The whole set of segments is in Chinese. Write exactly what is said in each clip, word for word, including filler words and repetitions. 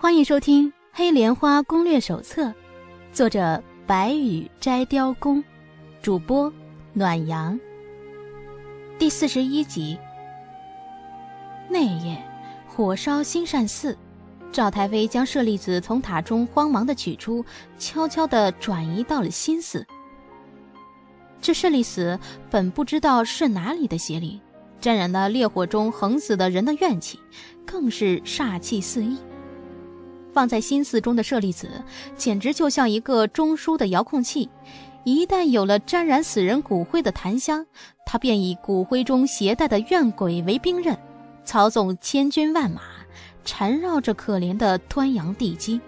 欢迎收听《黑莲花攻略手册》，作者白羽摘雕弓，主播暖阳。第四十一集。那夜，火烧兴善寺，赵太妃将舍利子从塔中慌忙地取出，悄悄地转移到了新寺。这舍利子本不知道是哪里的邪灵，沾染了烈火中横死的人的怨气，更是煞气四溢。放在新寺中的舍利子简直就像一个中枢的遥控器，一旦有了沾染死人骨灰的檀香，它便以骨灰中携带的怨鬼为兵刃，操纵千军万马，缠绕着可怜的端阳地基。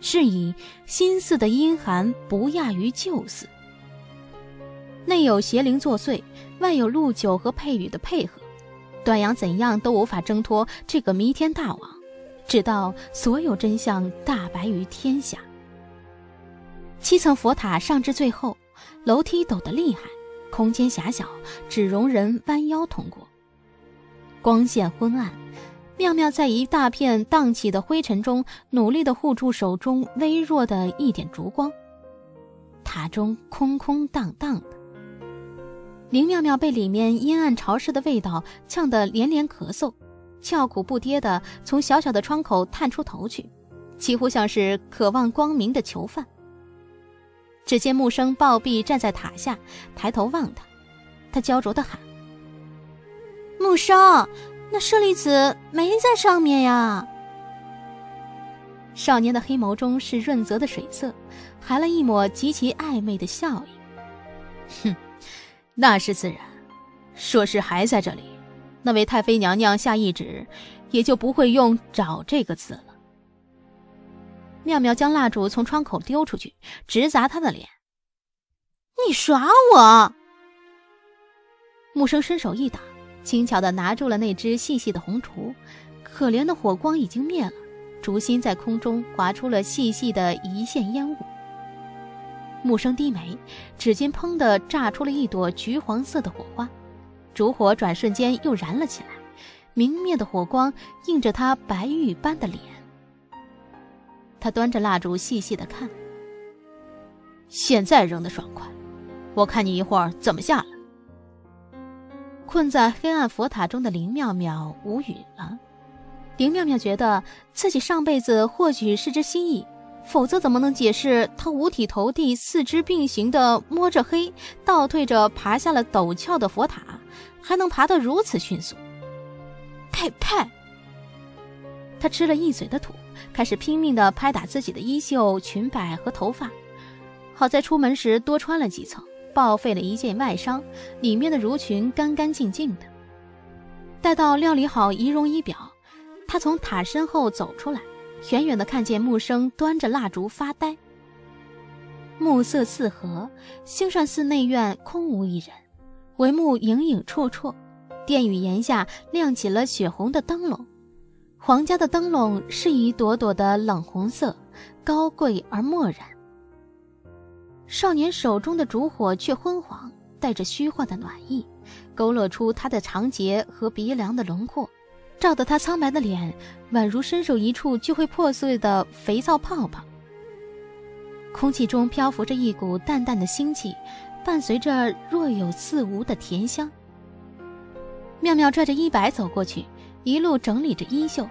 是以新寺的阴寒不亚于旧寺，内有邪灵作祟，外有陆九和佩羽的配合，端阳怎样都无法挣脱这个弥天大网，直到所有真相大白于天下。七层佛塔上至最后，楼梯陡得厉害，空间狭小，只容人弯腰通过。光线昏暗，妙妙在一大片荡起的灰尘中努力地护住手中微弱的一点烛光。塔中空空荡荡的，林妙妙被里面阴暗潮湿的味道呛得连连咳嗽，叫苦不迭地从小小的窗口探出头去，几乎像是渴望光明的囚犯。只见木生暴毙站在塔下，抬头望他，他焦灼地喊：“木生，那舍利子没在上面呀！”少年的黑眸中是润泽的水色，含了一抹极其暧昧的笑意。哼，那是自然。说是还在这里，那位太妃娘娘下懿旨，也就不会用找这个字了。妙妙将蜡烛从窗口丢出去，直砸他的脸。你耍我！木生伸手一打，轻巧地拿住了那只细细的红烛，可怜的火光已经灭了，烛心在空中划出了细细的一线烟雾。木生低眉，只见砰地炸出了一朵橘黄色的火花，烛火转瞬间又燃了起来，明灭的火光映着他白玉般的脸。他端着蜡烛细细地看，现在扔得爽快，我看你一会儿怎么下来。困在黑暗佛塔中的林妙妙无语了。林妙妙觉得自己上辈子或许是只蜥蜴，否则怎么能解释她五体投地、四肢并行地摸着黑倒退着爬下了陡峭的佛塔，还能爬得如此迅速。佩佩，她吃了一嘴的土，开始拼命地拍打自己的衣袖、裙摆和头发。好在出门时多穿了几层，报废了一件外伤，里面的襦裙干干净净的。待到料理好仪容仪表，她从塔身后走出来，远远地看见木生端着蜡烛发呆。暮色四合，兴善寺内院空无一人，帷幕影影绰绰，殿宇檐下亮起了血红的灯笼。皇家的灯笼是一朵朵的冷红色，高贵而漠然。少年手中的烛火却昏黄，带着虚幻的暖意，勾勒出他的长睫和鼻梁的轮廓，照得他苍白的脸宛如伸手一触就会破碎的肥皂泡泡。空气中漂浮着一股淡淡的腥气，伴随着若有似无的甜香。妙妙拽着衣摆走过去，一路整理着衣袖。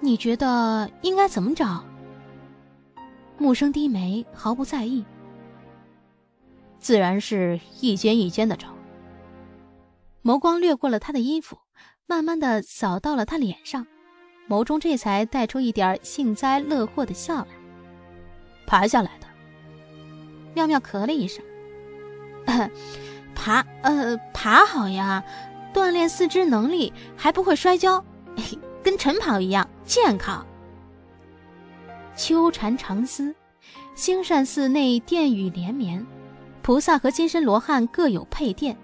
你觉得应该怎么找？木生低眉，毫不在意。自然是一间一间的找。眸光掠过了他的衣服，慢慢地扫到了他脸上，眸中这才带出一点幸灾乐祸的笑来。爬下来的。妙妙咳了一声，呃、爬呃爬好呀，锻炼四肢能力，还不会摔跤，跟晨跑一样健康。秋蝉长思，兴善寺内殿宇连绵，菩萨和金身罗汉各有配殿。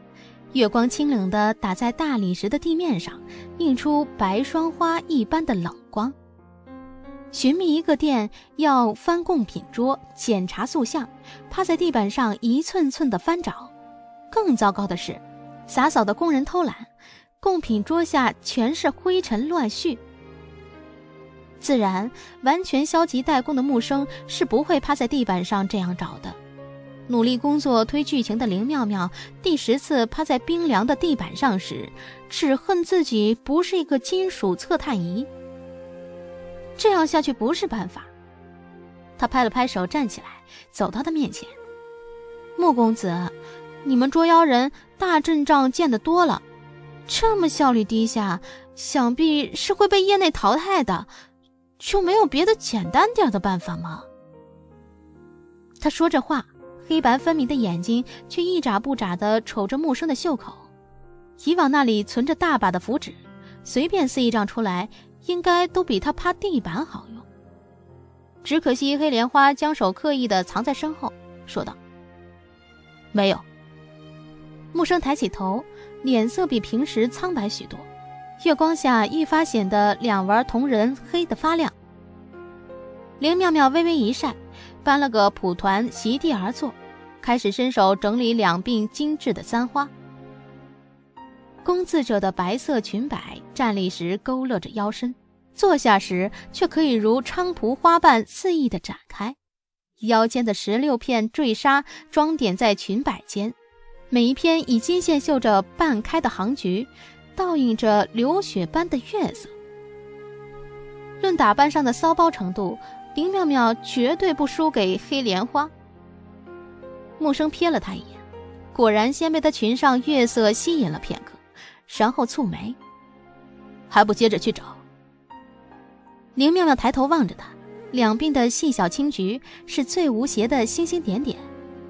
月光清冷地打在大理石的地面上，映出白霜花一般的冷光。寻觅一个殿，要翻供品桌，检查塑像，趴在地板上一寸寸地翻找。更糟糕的是，洒扫的工人偷懒，供品桌下全是灰尘乱絮。自然，完全消极怠工的木生是不会趴在地板上这样找的。努力工作推剧情的林妙妙，第十次趴在冰凉的地板上时，只恨自己不是一个金属测探仪。这样下去不是办法。他拍了拍手，站起来，走到他面前：“穆公子，你们捉妖人大阵仗见得多了，这么效率低下，想必是会被业内淘汰的，就没有别的简单点的办法吗？”他说着话，黑白分明的眼睛却一眨不眨地瞅着木生的袖口。以往那里存着大把的符纸，随便撕一张出来，应该都比他趴地板好用。只可惜黑莲花将手刻意地藏在身后，说道：“没有。”木生抬起头，脸色比平时苍白许多，月光下愈发显得两丸瞳仁黑得发亮。林妙妙微微一晒，搬了个蒲团席地而坐，开始伸手整理两鬓精致的簪花。工字者的白色裙摆站立时勾勒着腰身，坐下时却可以如菖蒲花瓣肆意地展开，腰间的十六片坠纱装点在裙摆间，每一篇以金线绣着半开的杭菊，倒映着流雪般的月色。论打扮上的骚包程度，林妙妙绝对不输给黑莲花。木生瞥了她一眼，果然先被她裙上月色吸引了片刻，然后蹙眉：“还不接着去找？”林妙妙抬头望着他，两鬓的细小青菊是最无邪的星星点点，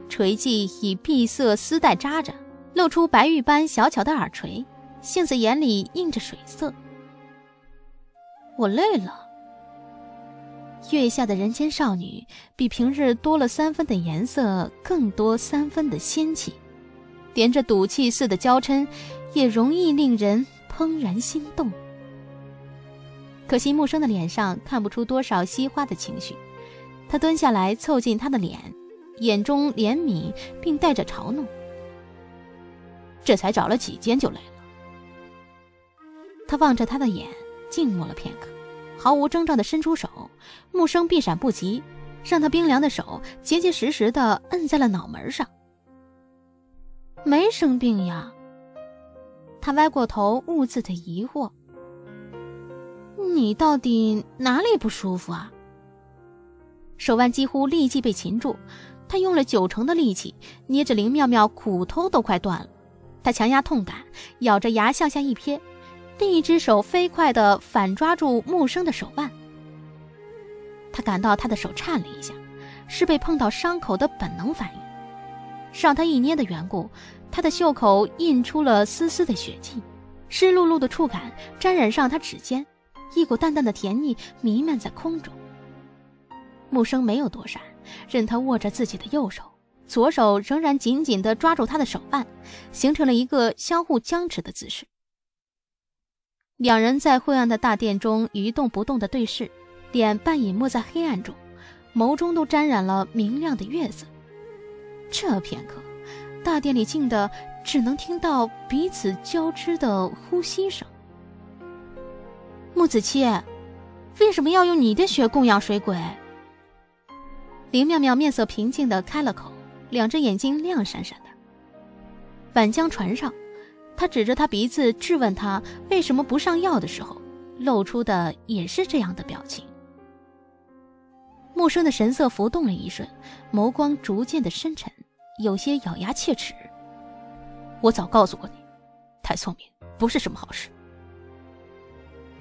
垂髻以碧色丝带扎着，露出白玉般小巧的耳垂，杏子眼里映着水色。“我累了。”月下的人间少女比平日多了三分的颜色，更多三分的仙气，连着赌气似的娇嗔，也容易令人怦然心动。可惜木生的脸上看不出多少惜花的情绪，他蹲下来凑近她的脸，眼中怜悯并带着嘲弄：“这才找了几间就累了。”他望着她的眼，静默了片刻，毫无征兆地伸出手，木生避闪不及，让他冰凉的手结结实实地摁在了脑门上。“没生病呀。”他歪过头，兀自的疑惑：“你到底哪里不舒服啊？”手腕几乎立即被擒住，他用了九成的力气捏着林妙妙，骨头都快断了。他强压痛感，咬着牙向下一瞥，另一只手飞快地反抓住木生的手腕。他感到他的手颤了一下，是被碰到伤口的本能反应，让他一捏的缘故，他的袖口印出了丝丝的血迹，湿漉漉的触感沾染上他指尖，一股淡淡的甜腻弥漫在空中。木生没有躲闪，任他握着自己的右手，左手仍然紧紧地抓住他的手腕，形成了一个相互僵持的姿势。两人在昏暗的大殿中一动不动地对视，脸半隐没在黑暗中，眸中都沾染了明亮的月色。这片刻，大殿里静得只能听到彼此交织的呼吸声。“木子期，为什么要用你的血供养水鬼？”林妙妙面色平静地开了口，两只眼睛亮闪闪的。晚江船上，他指着他鼻子质问他为什么不上药的时候，露出的也是这样的表情。木生的神色浮动了一瞬，眸光逐渐的深沉，有些咬牙切齿：“我早告诉过你，太聪明不是什么好事。”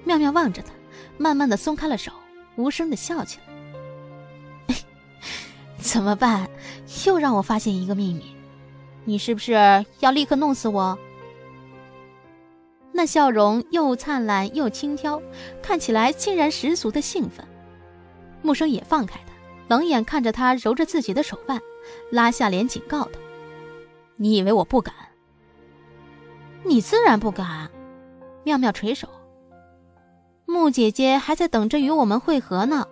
妙妙望着他，慢慢的松开了手，无声的笑起来：“怎么办？又让我发现一个秘密，你是不是要立刻弄死我？”那笑容又灿烂又轻佻，看起来竟然十足的兴奋。木生也放开他，冷眼看着他揉着自己的手腕，拉下脸警告他：“你以为我不敢？”“你自然不敢。”妙妙垂手：“木姐姐还在等着与我们会合呢。”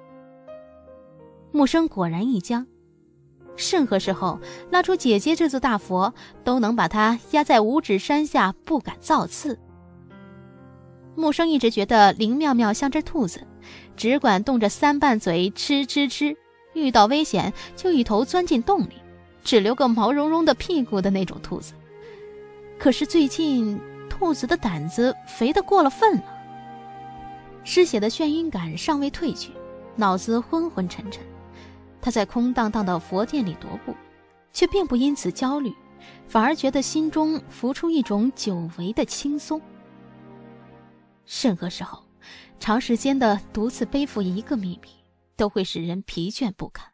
木生果然一僵，甚何时候拉出姐姐这座大佛，都能把她压在五指山下不敢造次。木生一直觉得林妙妙像只兔子，只管动着三瓣嘴，吃吃吃，遇到危险就一头钻进洞里，只留个毛茸茸的屁股的那种兔子。可是最近兔子的胆子肥得过了分了，失血的眩晕感尚未退去，脑子昏昏沉沉。他在空荡荡的佛殿里踱步，却并不因此焦虑，反而觉得心中浮出一种久违的轻松。任何时候，长时间的独自背负一个秘密，都会使人疲倦不堪。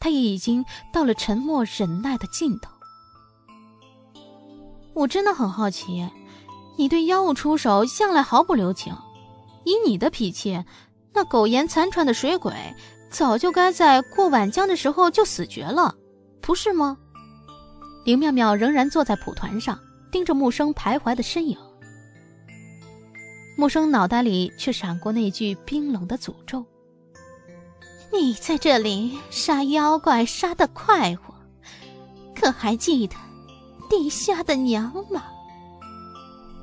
他也已经到了沉默忍耐的尽头。我真的很好奇，你对妖物出手向来毫不留情，以你的脾气，那苟延残喘的水鬼早就该在过晚江的时候就死绝了，不是吗？林妙妙仍然坐在蒲团上，盯着木生徘徊的身影。木生脑袋里却闪过那句冰冷的诅咒：你在这里杀妖怪杀得快活，可还记得地下的娘吗？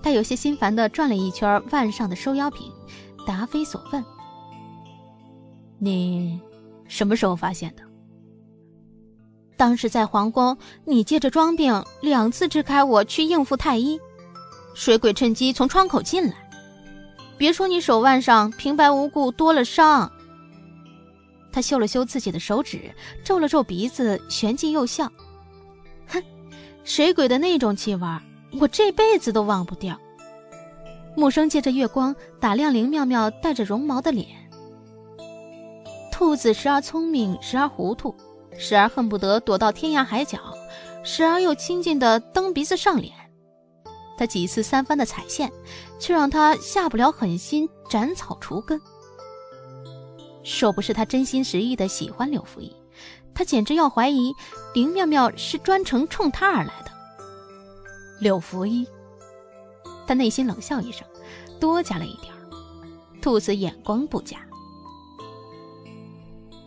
他有些心烦地转了一圈腕上的收妖瓶，答非所问：你什么时候发现的？当时在皇宫，你借着装病两次支开我去应付太医，水鬼趁机从窗口进来，别说你手腕上平白无故多了伤。他嗅了嗅自己的手指，皱了皱鼻子，旋即又笑：哼，水鬼的那种气味，我这辈子都忘不掉。木生借着月光打量林妙妙带着绒毛的脸。兔子时而聪明，时而糊涂，时而恨不得躲到天涯海角，时而又亲近的蹬鼻子上脸。他几次三番的踩线，却让他下不了狠心斩草除根。若不是他真心实意的喜欢柳拂衣，他简直要怀疑林妙妙是专程冲他而来的。柳拂衣，他内心冷笑一声，多加了一点。兔子眼光不佳。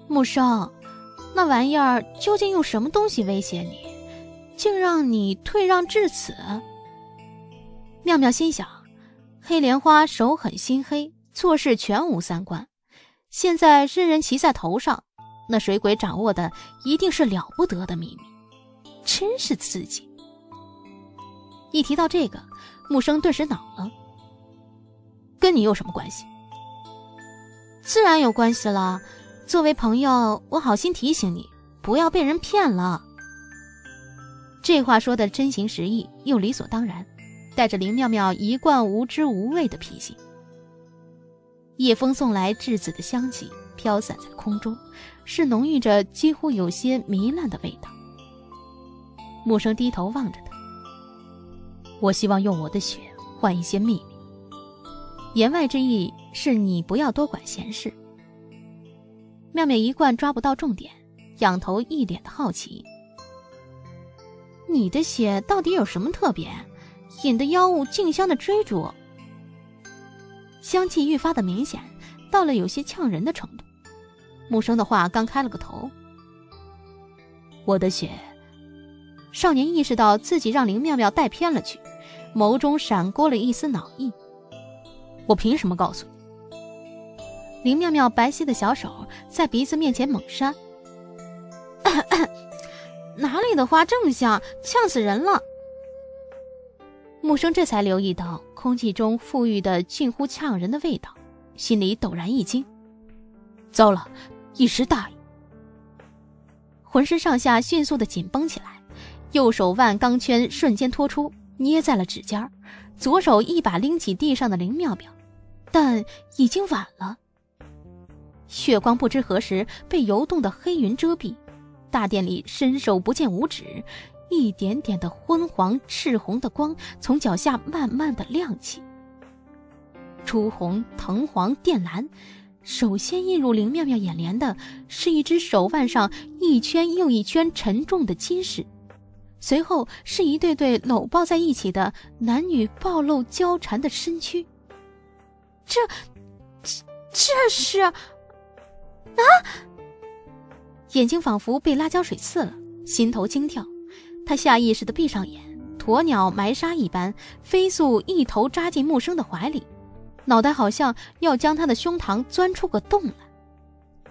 木生，那玩意儿究竟用什么东西威胁你，竟让你退让至此？妙妙心想，黑莲花手狠心黑，做事全无三观，现在任人骑在头上，那水鬼掌握的一定是了不得的秘密，真是刺激。一提到这个，木生顿时恼了：跟你有什么关系？自然有关系了，作为朋友，我好心提醒你，不要被人骗了。这话说的真情实意，又理所当然，带着林妙妙一贯无知无畏的脾性。夜风送来栀子的香气，飘散在空中，是浓郁着几乎有些糜烂的味道。木生低头望着他：我希望用我的血换一些秘密，言外之意是你不要多管闲事。妙妙一贯抓不到重点，仰头一脸的好奇：你的血到底有什么特别，引得妖物竞相的追逐？香气愈发的明显，到了有些呛人的程度。木生的话刚开了个头：我的血。少年意识到自己让林妙妙带偏了去，眸中闪过了一丝恼意：我凭什么告诉你？林妙妙白皙的小手在鼻子面前猛扇：咳咳，哪里的花这么香，呛死人了。木生这才留意到空气中馥郁的近乎呛人的味道，心里陡然一惊，糟了，一时大意，浑身上下迅速的紧绷起来，右手腕钢圈瞬间脱出，捏在了指尖，左手一把拎起地上的林妙妙，但已经晚了。月光不知何时被游动的黑云遮蔽，大殿里伸手不见五指，一点点的昏黄赤红的光从脚下慢慢的亮起，朱红藤黄靛蓝，首先映入林妙妙眼帘的是一只手腕上一圈又一圈沉重的金饰，随后是一对对搂抱在一起的男女暴露交缠的身躯。这这是啊！眼睛仿佛被辣椒水刺了，心头惊跳，他下意识地闭上眼，鸵鸟埋沙一般飞速一头扎进木生的怀里，脑袋好像要将他的胸膛钻出个洞来。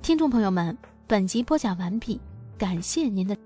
听众朋友们，本集播讲完毕，感谢您的。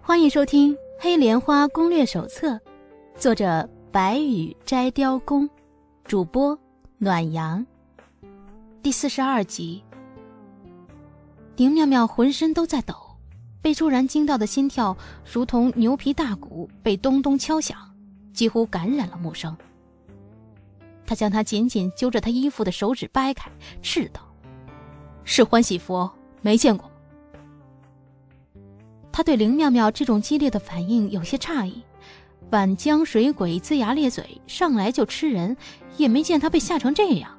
欢迎收听《黑莲花攻略手册》，作者白羽摘雕弓，主播暖阳。第四十二集。宁妙妙浑身都在抖，被突然惊到的心跳如同牛皮大鼓被咚咚敲响，几乎感染了木生。他将他紧紧揪着他衣服的手指掰开，斥道：“是欢喜佛，没见过吗？”他对林妙妙这种激烈的反应有些诧异，皖江水鬼龇牙咧嘴，上来就吃人，也没见他被吓成这样。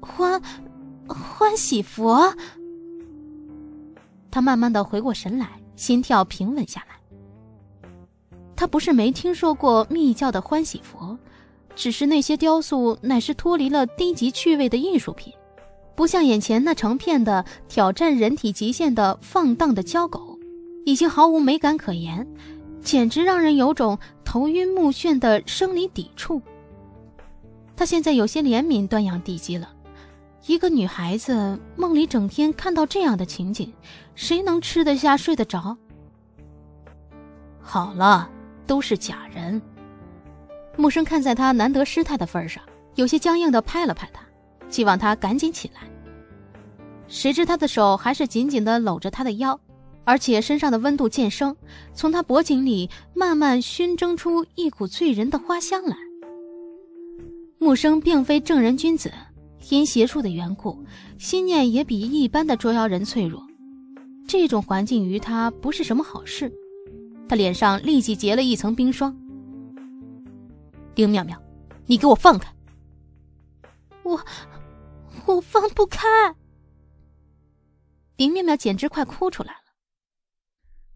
欢欢喜佛，他慢慢地回过神来，心跳平稳下来。他不是没听说过密教的欢喜佛，只是那些雕塑乃是脱离了低级趣味的艺术品。不像眼前那成片的挑战人体极限的放荡的交狗，已经毫无美感可言，简直让人有种头晕目眩的生理抵触。他现在有些怜悯端阳地基了，一个女孩子梦里整天看到这样的情景，谁能吃得下睡得着？好了，都是假人。木生看在他难得失态的份上，有些僵硬地拍了拍他，希望他赶紧起来，谁知他的手还是紧紧地搂着他的腰，而且身上的温度渐升，从他脖颈里慢慢熏蒸出一股醉人的花香来。木生并非正人君子，因邪术的缘故，心念也比一般的捉妖人脆弱，这种环境于他不是什么好事。他脸上立即结了一层冰霜。丁妙妙，你给我放开！我……我放不开。林妙妙简直快哭出来了。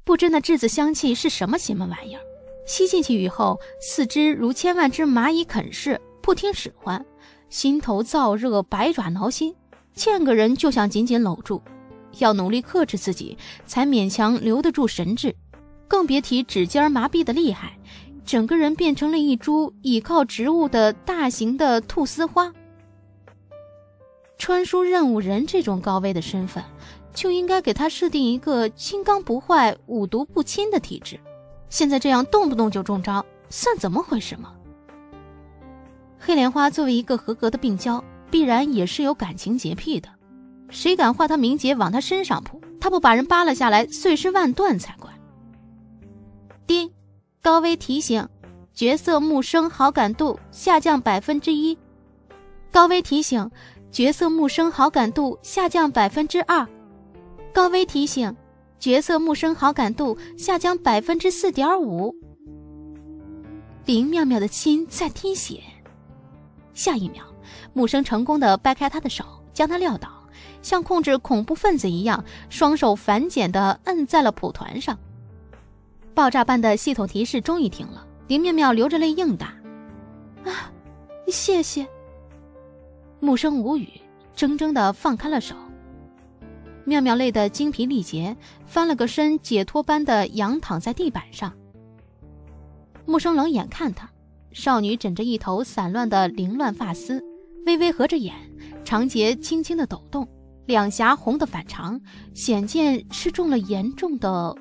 不知那栀子香气是什么邪门玩意儿，吸进去以后，四肢如千万只蚂蚁啃噬，不听使唤，心头燥热，百爪挠心，见个人就想紧紧搂住，要努力克制自己，才勉强留得住神智，更别提指尖麻痹的厉害，整个人变成了一株倚靠植物的大型的菟丝花。穿书任务人这种高危的身份，就应该给他设定一个金刚不坏、五毒不侵的体质。现在这样动不动就中招，算怎么回事吗？黑莲花作为一个合格的病娇，必然也是有感情洁癖的。谁敢化他名节往他身上扑，他不把人扒拉下来碎尸万段才怪。丁，高危提醒：角色木生好感度下降百分之一。高危提醒。角色木生好感度下降 百分之二， 高危提醒，角色木生好感度下降 百分之四点五。 林妙妙的心在滴血。下一秒，木生成功地掰开她的手，将她撂倒，像控制恐怖分子一样，双手反剪地摁在了蒲团上。爆炸般的系统提示终于停了，林妙妙流着泪应答：“啊，谢谢。”木生无语，怔怔地放开了手。妙妙累得精疲力竭，翻了个身，解脱般的仰躺在地板上。木生冷眼看她，少女枕着一头散乱的凌乱发丝，微微合着眼，长睫轻轻地抖动，两颊红得反常，显见吃中了严重的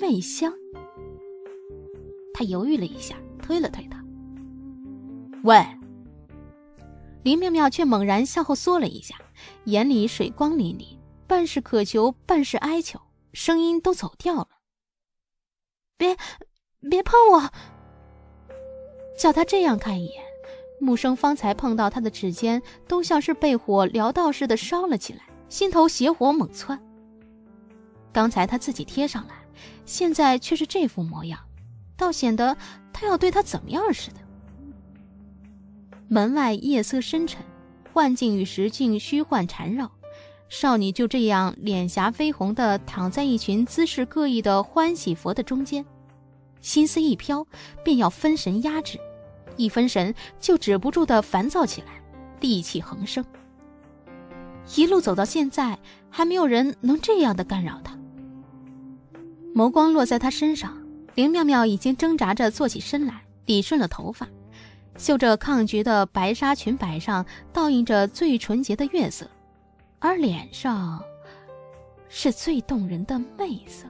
媚香。他犹豫了一下，推了推她：“喂。”林妙妙却猛然向后缩了一下，眼里水光粼粼，半是渴求，半是哀求，声音都走掉了：“别，别碰我！”叫他这样看一眼，木生方才碰到他的指尖，都像是被火燎到似的烧了起来，心头邪火猛窜。刚才他自己贴上来，现在却是这副模样，倒显得他要对他怎么样似的。门外夜色深沉，幻境与实境虚幻缠绕，少女就这样脸颊绯红地躺在一群姿势各异的欢喜佛的中间，心思一飘，便要分神压制，一分神就止不住地烦躁起来，戾气横生。一路走到现在，还没有人能这样地干扰他。眸光落在他身上，林妙妙已经挣扎着坐起身来，理顺了头发，绣着抗菊的白纱裙摆上倒映着最纯洁的月色，而脸上是最动人的媚色。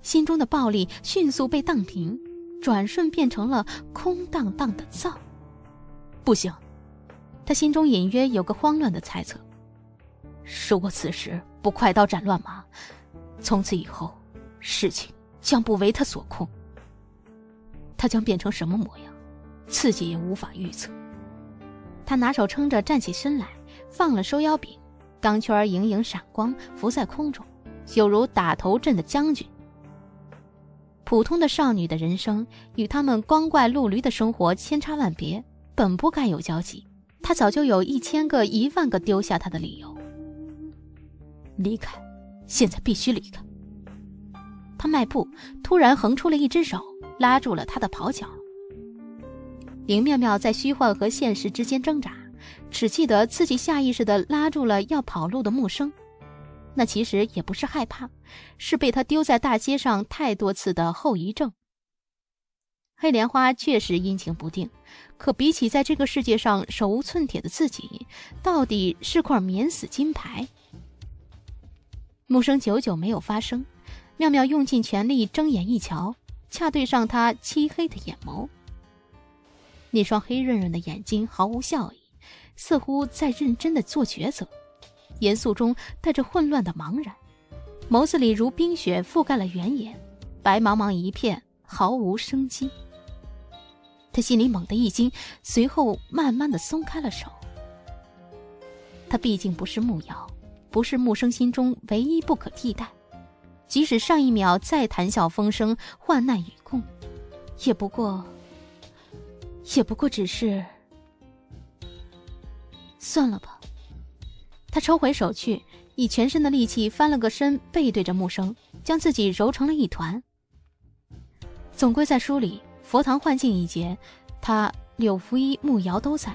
心中的暴力迅速被荡平，转瞬变成了空荡荡的躁。不行，他心中隐约有个慌乱的猜测，如果此时不快刀斩乱麻，从此以后事情将不为他所控。他将变成什么模样，自己也无法预测。他拿手撑着站起身来，放了收腰柄，钢圈盈盈闪光，浮在空中，有如打头阵的将军。普通的少女的人生与他们光怪陆离的生活千差万别，本不该有交集，她早就有一千个一万个丢下她的理由。离开，现在必须离开。她迈步，突然横出了一只手，拉住了她的袍角。林妙妙在虚幻和现实之间挣扎，只记得自己下意识地拉住了要跑路的木生，那其实也不是害怕，是被他丢在大街上太多次的后遗症。黑莲花确实阴晴不定，可比起在这个世界上手无寸铁的自己，到底是块免死金牌。木生久久没有发声，妙妙用尽全力睁眼一瞧，恰对上他漆黑的眼眸，那双黑润润的眼睛毫无笑意，似乎在认真地做抉择，严肃中带着混乱的茫然，眸子里如冰雪覆盖了原野，白茫茫一片，毫无生机。他心里猛地一惊，随后慢慢地松开了手。他毕竟不是木瑶，不是木生心中唯一不可替代，即使上一秒再谈笑风生，患难与共，也不过也不过只是算了吧。他抽回手去，以全身的力气翻了个身，背对着木生，将自己揉成了一团。总归在书里佛堂幻境一节，他柳福一木瑶都在，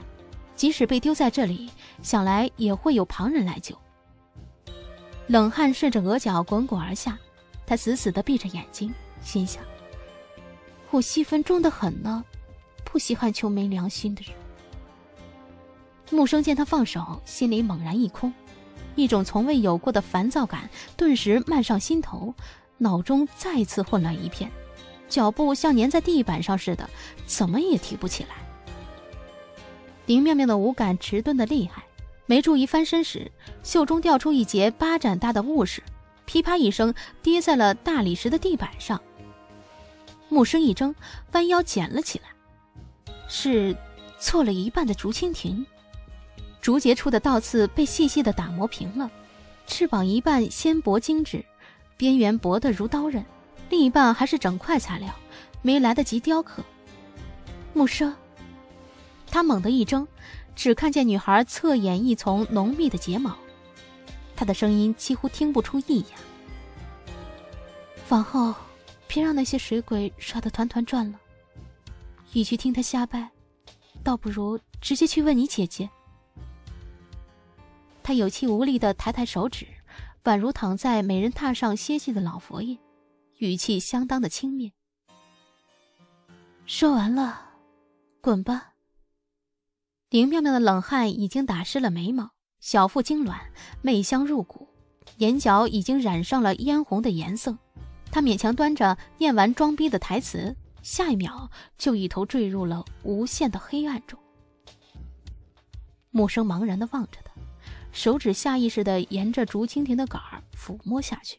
即使被丢在这里，想来也会有旁人来救。冷汗顺着额角滚滚而下，他死死地闭着眼睛，心想，我戏份重得很呢，不稀罕求没良心的人。木生见他放手，心里猛然一空，一种从未有过的烦躁感顿时漫上心头，脑中再次混乱一片，脚步像粘在地板上似的，怎么也提不起来。林妙妙的五感迟钝的厉害，没注意翻身时，袖中掉出一截巴掌大的物事，噼啪一声跌在了大理石的地板上。木生一怔，弯腰捡了起来，是错了一半的竹蜻蜓，竹节处的倒刺被细细的打磨平了，翅膀一半纤薄精致，边缘薄得如刀刃，另一半还是整块材料，没来得及雕刻。木生，他猛地一怔，只看见女孩侧眼一丛浓密的睫毛，她的声音几乎听不出异样。往后别让那些水鬼耍得团团转了，与其听他瞎掰，倒不如直接去问你姐姐。他有气无力地抬抬手指，宛如躺在美人榻上歇息的老佛爷，语气相当的轻蔑。说完了，滚吧。林妙妙的冷汗已经打湿了眉毛，小腹痉挛，媚香入骨，眼角已经染上了嫣红的颜色。她勉强端着念完装逼的台词，下一秒就一头坠入了无限的黑暗中。木生茫然地望着他，手指下意识地沿着竹蜻蜓的杆儿抚摸下去，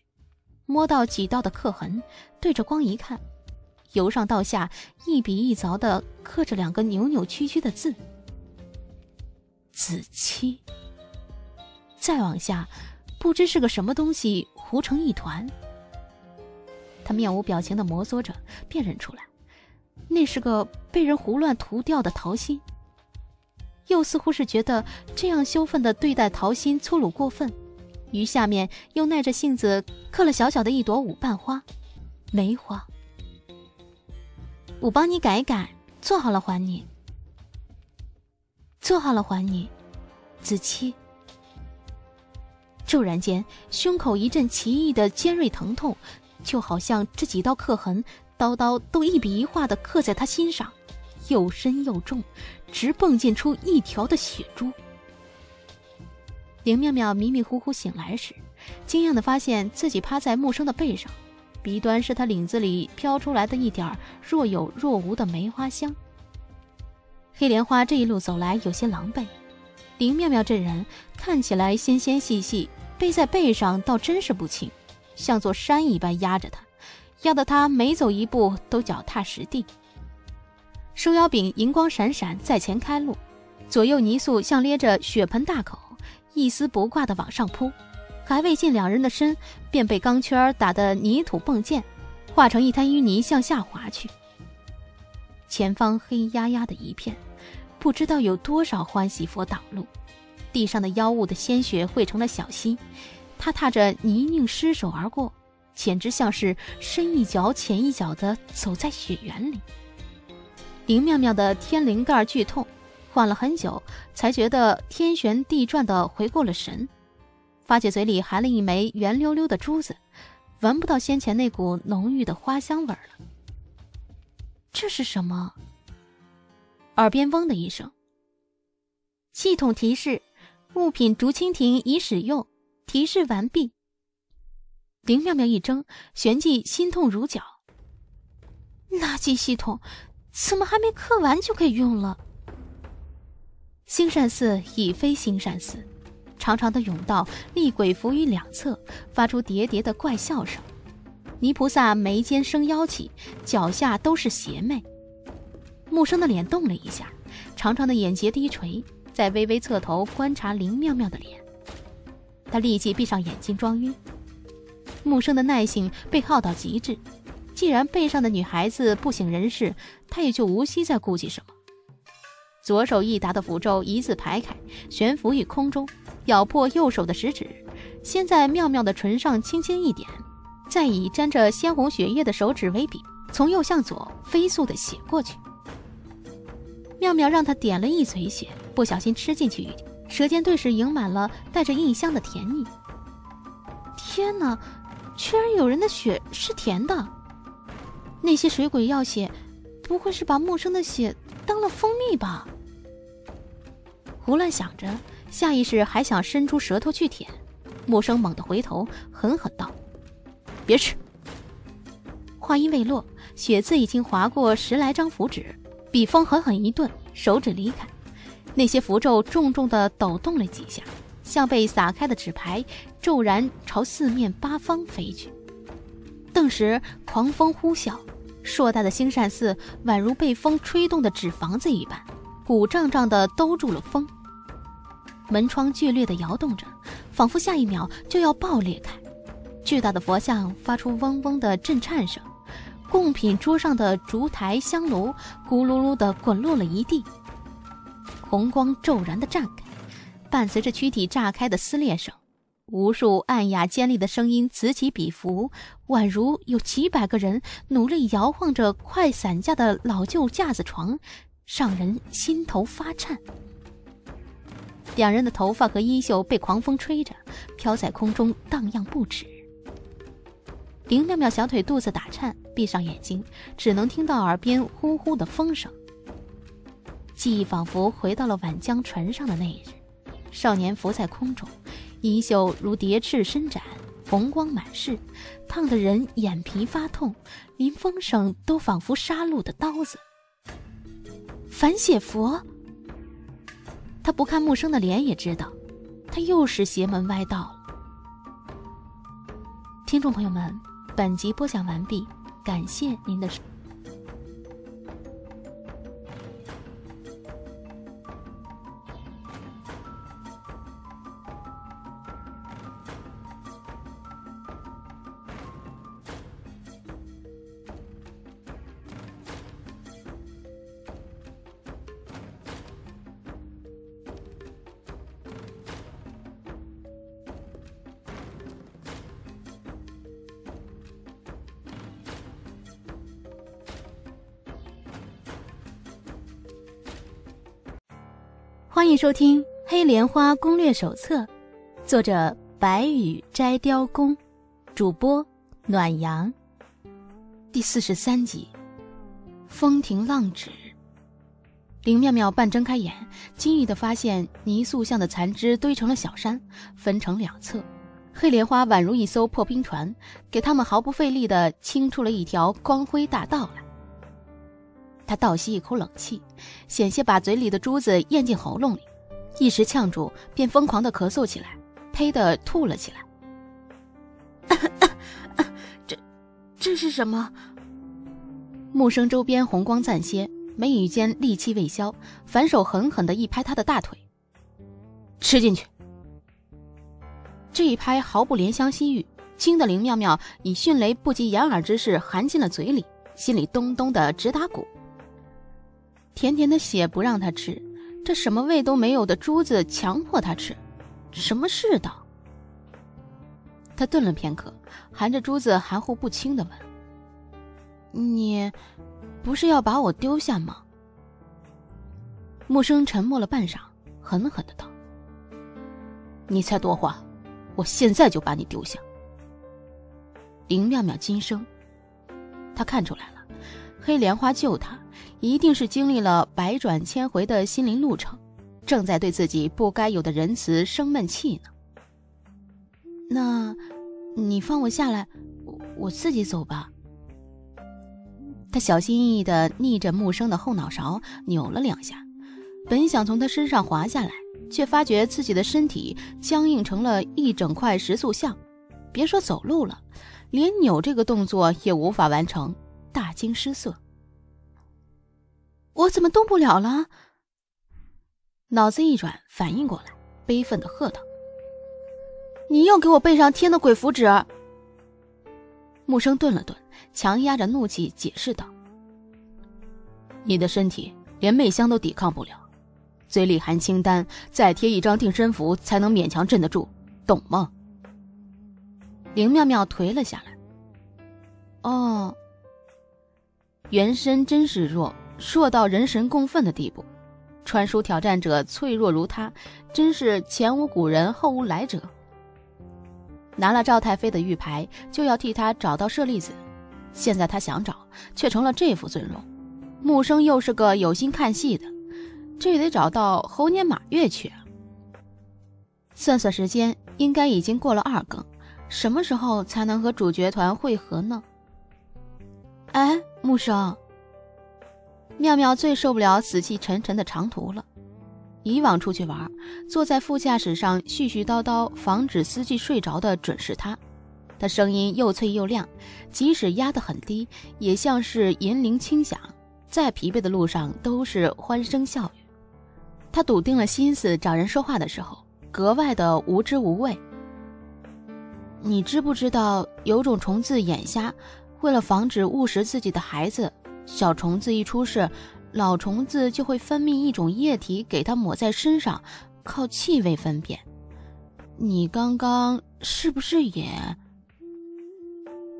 摸到几道的刻痕，对着光一看，由上到下一笔一凿地刻着两个扭扭曲曲的字：子期。再往下，不知是个什么东西糊成一团。他面无表情地摩挲着，辨认出来，那是个被人胡乱涂掉的桃心。又似乎是觉得这样羞愤地对待桃心粗鲁过分，于下面又耐着性子刻了小小的一朵五瓣花，梅花。我帮你改一改，做好了还你，做好了还你，子期。骤然间，胸口一阵奇异的尖锐疼痛，就好像这几道刻痕，刀刀都一笔一画地刻在他心上，又深又重，直迸溅出一条的血珠。林妙妙迷迷糊糊醒来时，惊讶地发现自己趴在木生的背上，鼻端是他领子里飘出来的一点若有若无的梅花香。黑莲花这一路走来有些狼狈，林妙妙这人看起来纤纤细细，背在背上倒真是不轻，像座山一般压着他，压得他每走一步都脚踏实地。收腰柄银光闪闪，在前开路，左右泥塑像咧着血盆大口，一丝不挂地往上扑，还未近两人的身，便被钢圈打得泥土迸溅，化成一滩淤泥向下滑去。前方黑压压的一片，不知道有多少欢喜佛挡路，地上的妖物的鲜血汇成了小溪，他踏着泥泞失手而过，简直像是深一脚浅一脚地走在雪原里。林妙妙的天灵盖剧痛，缓了很久才觉得天旋地转地回过了神，发觉嘴里含了一枚圆溜溜的珠子，闻不到先前那股浓郁的花香味了。这是什么？耳边嗡的一声，系统提示，物品竹蜻蜓已使用，提示完毕。林妙妙一怔，旋即心痛如绞。垃圾系统，怎么还没刻完就可以用了？兴善寺已非兴善寺，长长的甬道厉鬼伏于两侧，发出喋喋的怪笑声。泥菩萨眉间生妖气，脚下都是邪魅。木生的脸动了一下，长长的眼睫低垂，在微微侧头观察林妙妙的脸。他立即闭上眼睛装晕。木生的耐性被耗到极致，既然背上的女孩子不省人事，他也就无需再顾忌什么。左手一沓的符咒一字排开，悬浮于空中，咬破右手的食指，先在妙妙的唇上轻轻一点，再以沾着鲜红血液的手指为笔，从右向左飞速地写过去。妙妙让他点了一嘴血，不小心吃进去一点，舌尖顿时盈满了带着异香的甜腻。天哪，居然有人的血是甜的！那些水鬼药血，不会是把木生的血当了蜂蜜吧？胡乱想着，下意识还想伸出舌头去舔，木生猛地回头，狠狠道：“别吃！”话音未落，血字已经划过十来张符纸，笔锋狠狠一顿，手指离开，那些符咒重重地抖动了几下，像被撒开的纸牌，骤然朝四面八方飞去。顿时狂风呼啸。硕大的兴善寺宛如被风吹动的纸房子一般，鼓胀胀地兜住了风，门窗剧烈地摇动着，仿佛下一秒就要爆裂开。巨大的佛像发出嗡嗡的震颤声，贡品桌上的烛台香炉咕噜噜地滚落了一地，红光骤然地绽开，伴随着躯体炸开的撕裂声，无数暗哑尖利的声音此起彼伏，宛如有几百个人努力摇晃着快散架的老旧架子床，让人心头发颤。两人的头发和衣袖被狂风吹着，飘在空中荡漾不止。林妙妙小腿肚子打颤，闭上眼睛，只能听到耳边呼呼的风声。记忆仿佛回到了晚江船上的那一日，少年浮在空中，衣袖如蝶翅伸展，红光满室，烫得人眼皮发痛，连风声都仿佛杀戮的刀子。反血佛，他不看木生的脸也知道，他又是邪门歪道了。听众朋友们，本集播讲完毕，感谢您的收听。欢迎收听《黑莲花攻略手册》，作者白羽摘雕弓，主播暖阳。第四十三集，风停浪止。林妙妙半睁开眼，惊异地发现泥塑像的残肢堆成了小山，分成两侧。黑莲花宛如一艘破冰船，给他们毫不费力地清出了一条光辉大道来。他倒吸一口冷气，险些把嘴里的珠子咽进喉咙里，一时呛住，便疯狂地咳嗽起来，呸地吐了起来。啊啊啊、这这是什么？木生周边红光暂歇，眉宇间戾气未消，反手狠狠地一拍他的大腿，吃进去。这一拍毫不怜香惜玉，惊得林妙妙以迅雷不及掩耳之势含进了嘴里，心里咚咚地直打鼓。甜甜的血不让他吃，这什么味都没有的珠子强迫他吃，什么世道？他顿了片刻，含着珠子含糊不清地问：“你不是要把我丢下吗？”木生沉默了半晌，狠狠地道：“你才多话，我现在就把你丢下。”林妙妙噤声，他看出来了，黑莲花救他一定是经历了百转千回的心灵路程，正在对自己不该有的仁慈生闷气呢。那你放我下来， 我, 我自己走吧。他小心翼翼地逆着木生的后脑勺扭了两下，本想从他身上滑下来，却发觉自己的身体僵硬成了一整块石塑像，别说走路了，连扭这个动作也无法完成，大惊失色。我怎么动不了了？脑子一转，反应过来，悲愤地喝道：“你又给我背上贴的鬼符纸！”木生顿了顿，强压着怒气解释道：“你的身体连魅香都抵抗不了，嘴里含清丹，再贴一张定身符才能勉强镇得住，懂吗？”林妙妙颓了下来。哦，原身真是弱，弱到人神共愤的地步，传输挑战者脆弱如他，真是前无古人后无来者。拿了赵太妃的玉牌，就要替他找到舍利子，现在他想找，却成了这副尊容。木生又是个有心看戏的，这得找到猴年马月去啊。算算时间，应该已经过了二更，什么时候才能和主角团会合呢？哎，木生。妙妙最受不了死气沉沉的长途了。以往出去玩，坐在副驾驶上絮絮叨叨，防止司机睡着的准是他。他声音又脆又亮，即使压得很低，也像是银铃轻响，再疲惫的路上都是欢声笑语。他笃定了心思找人说话的时候，格外的无知无畏。你知不知道，有种虫子眼瞎，为了防止误食自己的孩子，小虫子一出世，老虫子就会分泌一种液体给它抹在身上，靠气味分辨。你刚刚是不是也……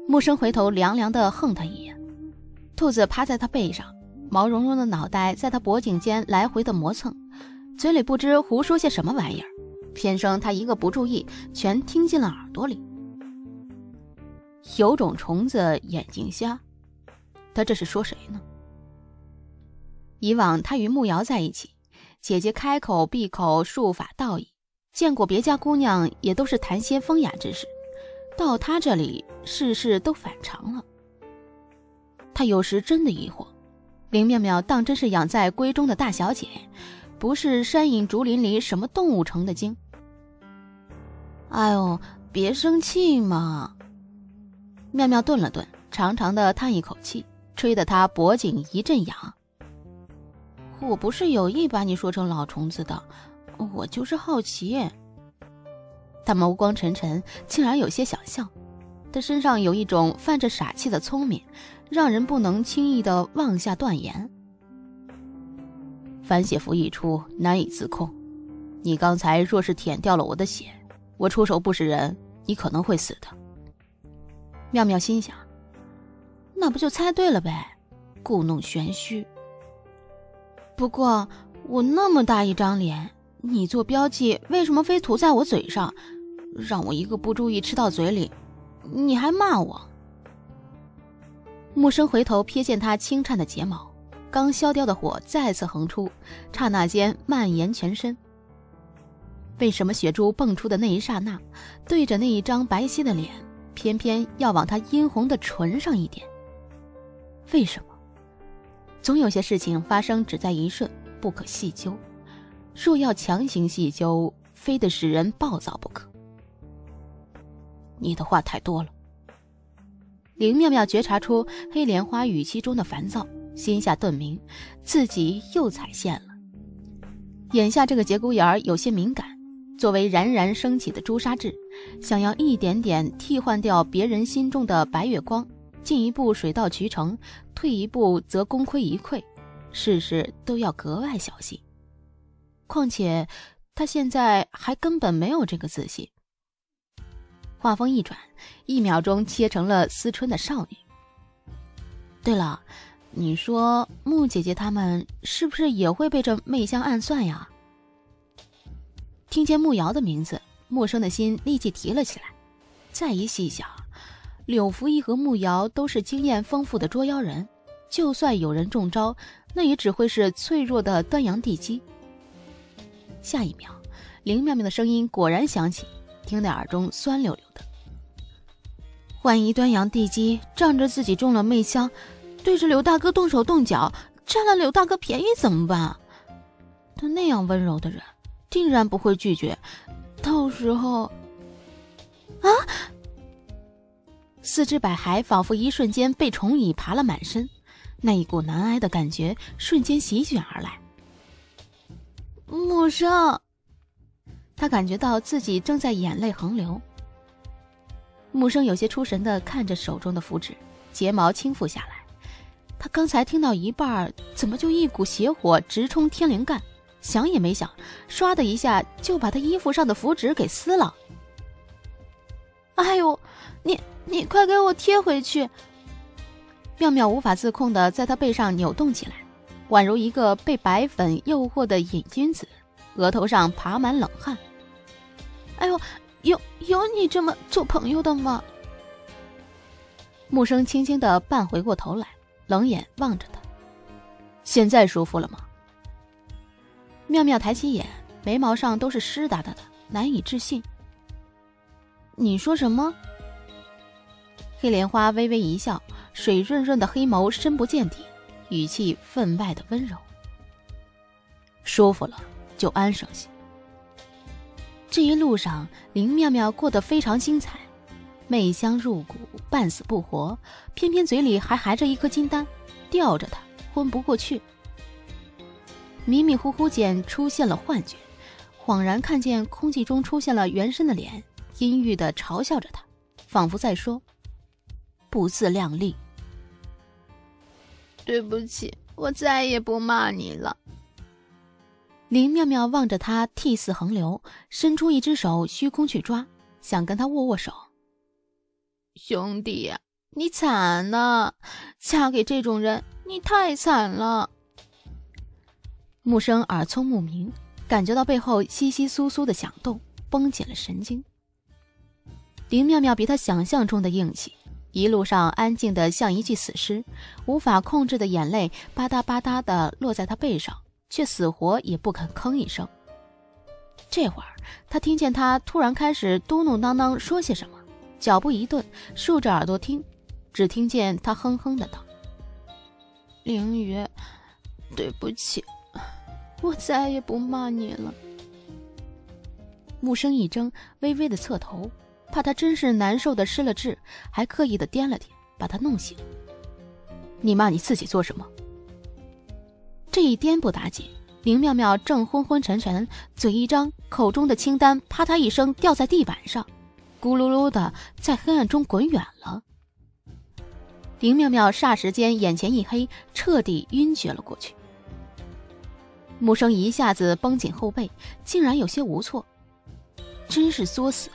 木生回头凉凉地横他一眼，兔子趴在他背上，毛茸茸的脑袋在他脖颈间来回的磨蹭，嘴里不知胡说些什么玩意儿，偏生他一个不注意，全听进了耳朵里。有种虫子眼睛瞎，他这是说谁呢？以往他与慕瑶在一起，姐姐开口闭口术法道义，见过别家姑娘也都是谈些风雅之事，到他这里事事都反常了。他有时真的疑惑，林妙妙当真是养在闺中的大小姐，不是山影竹林里什么动物成的精。哎呦，别生气嘛。妙妙顿了顿，长长的叹一口气，吹得她脖颈一阵痒。我不是有意把你说成老虫子的，我就是好奇。他眸光沉沉，竟然有些想笑。他身上有一种泛着傻气的聪明，让人不能轻易地妄下断言。反血符一出，难以自控。你刚才若是舔掉了我的血，我出手不识人，你可能会死的。妙妙心想，那不就猜对了呗，故弄玄虚。不过我那么大一张脸，你做标记为什么非涂在我嘴上，让我一个不注意吃到嘴里，你还骂我。木生回头瞥见他轻颤的睫毛，刚消掉的火再次横出，刹那间蔓延全身。为什么雪珠蹦出的那一刹那，对着那一张白皙的脸，偏偏要往他殷红的唇上一点？为什么？总有些事情发生只在一瞬，不可细究。若要强行细究，非得使人暴躁不可。你的话太多了。林妙妙觉察出黑莲花语气中的烦躁，心下顿明，自己又踩线了。眼下这个节骨眼儿有些敏感，作为冉冉升起的朱砂痣，想要一点点替换掉别人心中的白月光，进一步水到渠成，退一步则功亏一篑，事事都要格外小心。况且他现在还根本没有这个自信。话锋一转，一秒钟切成了思春的少女。对了，你说木姐姐他们是不是也会被这媚香暗算呀？听见慕瑶的名字，陌生的心立即提了起来。再一细想，柳福一和慕瑶都是经验丰富的捉妖人，就算有人中招，那也只会是脆弱的端阳地基。下一秒，林妙妙的声音果然响起，听得耳中酸溜溜的。万一端阳地基仗着自己中了媚香，对着柳大哥动手动脚，占了柳大哥便宜怎么办？他那样温柔的人定然不会拒绝，到时候，啊！四肢百骸仿佛一瞬间被虫蚁爬了满身，那一股难挨的感觉瞬间席卷而来。木生，他感觉到自己正在眼泪横流。木生有些出神地看着手中的符纸，睫毛轻抚下来。他刚才听到一半，怎么就一股邪火直冲天灵盖？想也没想，唰的一下就把他衣服上的符纸给撕了。哎呦，你你快给我贴回去！妙妙无法自控地在他背上扭动起来，宛如一个被白粉诱惑的瘾君子，额头上爬满冷汗。哎呦，有有你这么做朋友的吗？木生轻轻地半回过头来，冷眼望着他。现在舒服了吗？妙妙抬起眼，眉毛上都是湿哒哒的，难以置信。你说什么？黑莲花微微一笑，水润润的黑眸深不见底，语气分外的温柔。舒服了就安生些。这一路上，林妙妙过得非常精彩，媚香入骨，半死不活，偏偏嘴里还含着一颗金丹，吊着她昏不过去。迷迷糊糊间出现了幻觉，恍然看见空气中出现了原身的脸，阴郁地嘲笑着他，仿佛在说不自量力。对不起，我再也不骂你了。林妙妙望着他涕泗横流，伸出一只手虚空去抓，想跟他握握手。兄弟，你惨了，嫁给这种人你太惨了。木生耳聪目明，感觉到背后窸窸窣窣的响动，绷紧了神经。林妙妙比他想象中的硬气，一路上安静的像一具死尸，无法控制的眼泪吧嗒吧嗒的落在他背上，却死活也不肯吭一声。这会儿，他听见他突然开始嘟囔囔囔说些什么，脚步一顿，竖着耳朵听，只听见他哼哼的道：“凌云，对不起。”我再也不骂你了。木生一怔，微微的侧头，怕他真是难受的失了智，还刻意的颠了颠，把他弄醒。你骂你自己做什么？这一颠不打紧，林妙妙正昏昏沉沉，嘴一张，口中的清单啪嗒一声掉在地板上，咕噜噜的在黑暗中滚远了。林妙妙霎时间眼前一黑，彻底晕厥了过去。木生一下子绷紧后背，竟然有些无措，真是作死。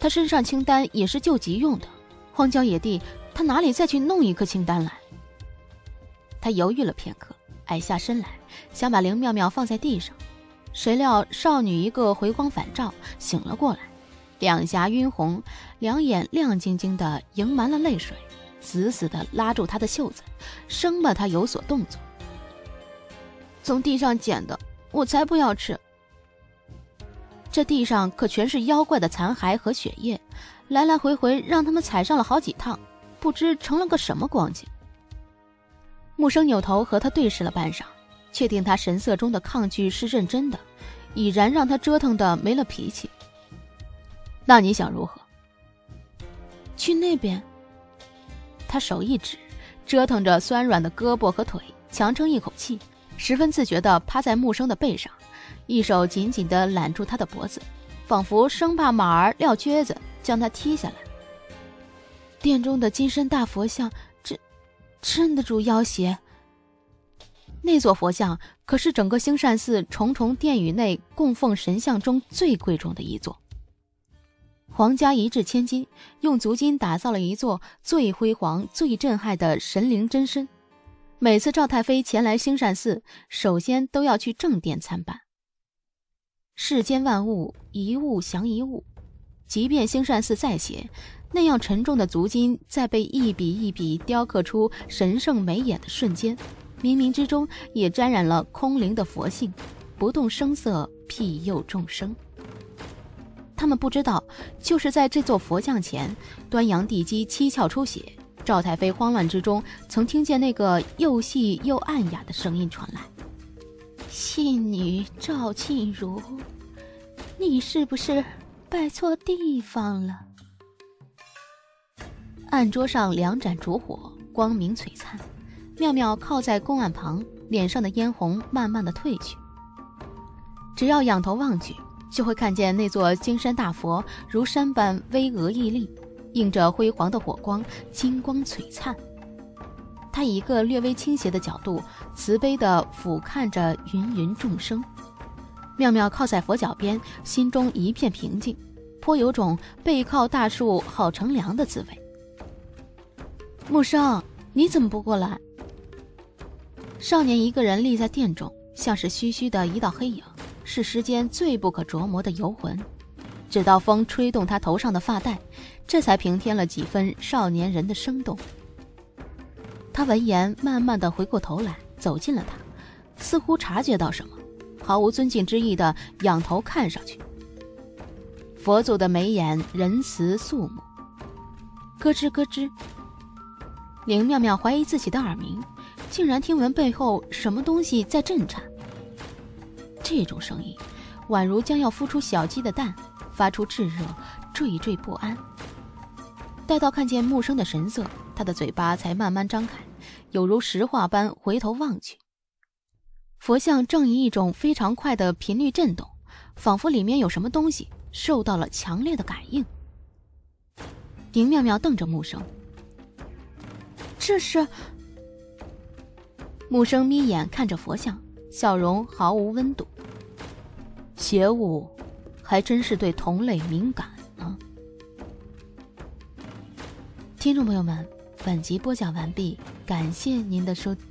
他身上清丹也是救急用的，荒郊野地他哪里再去弄一颗清丹来？他犹豫了片刻，矮下身来，想把林妙妙放在地上。谁料少女一个回光返照，醒了过来，两颊晕红，两眼亮晶晶的盈满了泪水，死死地拉住她的袖子，生怕她有所动作。从地上捡的，我才不要吃。这地上可全是妖怪的残骸和血液，来来回回让他们踩上了好几趟，不知成了个什么光景。木生扭头和他对视了半晌，确定他神色中的抗拒是认真的，已然让他折腾的没了脾气。那你想如何？去那边。他手一指，折腾着酸软的胳膊和腿，强撑一口气，十分自觉地趴在木生的背上，一手紧紧地揽住他的脖子，仿佛生怕马儿撂蹶子将他踢下来。殿中的金身大佛像真镇得住妖邪。那座佛像可是整个兴善寺重重殿宇内供奉神像中最贵重的一座。皇家一掷千金，用足金打造了一座最辉煌最震撼的神灵真身。每次赵太妃前来兴善寺，首先都要去正殿参拜。世间万物，一物降一物，即便兴善寺再邪，那样沉重的足金在被一笔一笔雕刻出神圣美眼的瞬间，冥冥之中也沾染了空灵的佛性，不动声色，庇佑众生。他们不知道，就是在这座佛像前，端阳地基七窍出血，赵太妃慌乱之中曾听见那个又细又暗哑的声音传来：信女赵沁如，你是不是拜错地方了？案桌上两盏烛火光明璀璨，妙妙靠在供案旁，脸上的嫣红慢慢的褪去。只要仰头望去，就会看见那座金身大佛如山般巍峨屹立，映着辉煌的火光，金光璀璨。他以一个略微倾斜的角度，慈悲地俯瞰着芸芸众生。妙妙靠在佛脚边，心中一片平静，颇有种背靠大树好乘凉的滋味。木生，你怎么不过来？少年一个人立在殿中，像是虚虚的一道黑影，是世间最不可琢磨的游魂。直到风吹动他头上的发带，这才平添了几分少年人的生动。他闻言慢慢地回过头来，走近了他，似乎察觉到什么，毫无尊敬之意地仰头看上去。佛祖的眉眼仁慈肃穆。咯吱咯吱，林妙妙怀疑自己的耳鸣，竟然听闻背后什么东西在震颤。这种声音宛如将要孵出小鸡的蛋，发出炙热，惴惴不安。待到看见木生的神色，他的嘴巴才慢慢张开，有如石化般回头望去。佛像正以一种非常快的频率震动，仿佛里面有什么东西受到了强烈的感应。林妙妙瞪着木生，这是？木生眯眼看着佛像，笑容毫无温度。邪物还真是对同类敏感啊！听众朋友们，本集播讲完毕，感谢您的收听。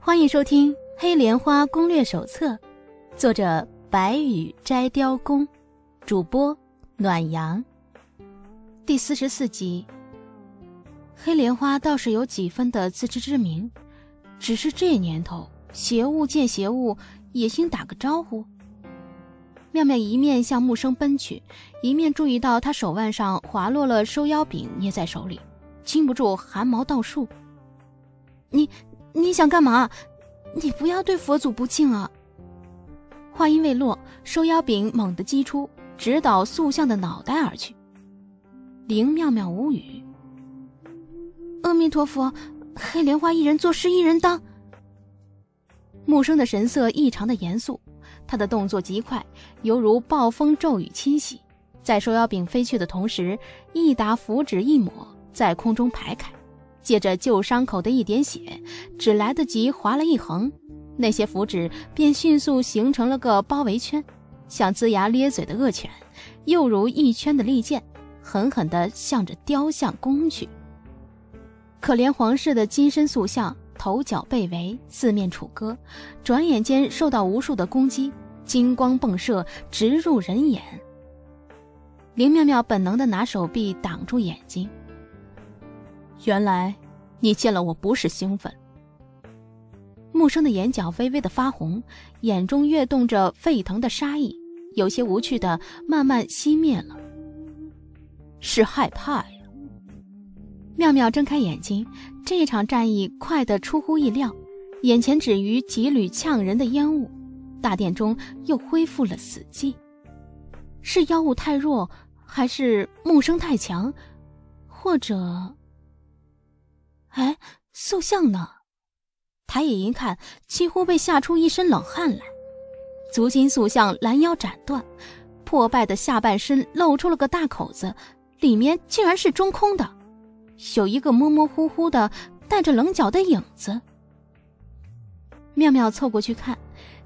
欢迎收听《黑莲花攻略手册》，作者白羽摘雕弓，主播暖阳。第四十四集。黑莲花倒是有几分的自知之明，只是这年头，邪物见邪物也兴打个招呼。妙妙一面向木生奔去，一面注意到他手腕上滑落了收妖柄，捏在手里，禁不住汗毛倒竖。你。你想干嘛？你不要对佛祖不敬啊！话音未落，收妖柄猛地击出，直捣塑像的脑袋而去。林妙妙无语。阿弥陀佛，黑莲花一人做事一人当。木生的神色异常的严肃，他的动作极快，犹如暴风骤雨侵袭，在收妖柄飞去的同时，一打符纸一抹，在空中排开，借着旧伤口的一点血，只来得及划了一横，那些符纸便迅速形成了个包围圈，像龇牙咧嘴的恶犬，又如一圈的利剑，狠狠地向着雕像攻去。可怜皇室的金身塑像头脚被围，四面楚歌，转眼间受到无数的攻击，金光迸射，直入人眼。林妙妙本能地拿手臂挡住眼睛。原来你见了我不是兴奋。木生的眼角微微的发红，眼中跃动着沸腾的杀意，有些无趣的慢慢熄灭了。是害怕呀。妙妙睁开眼睛，这场战役快得出乎意料，眼前止于几缕呛人的烟雾，大殿中又恢复了死寂。是妖物太弱，还是木生太强，或者……哎，塑像呢？抬眼一看，几乎被吓出一身冷汗来。足金塑像拦腰斩断，破败的下半身露出了个大口子，里面竟然是中空的，有一个模模糊糊的带着棱角的影子。妙妙凑过去看，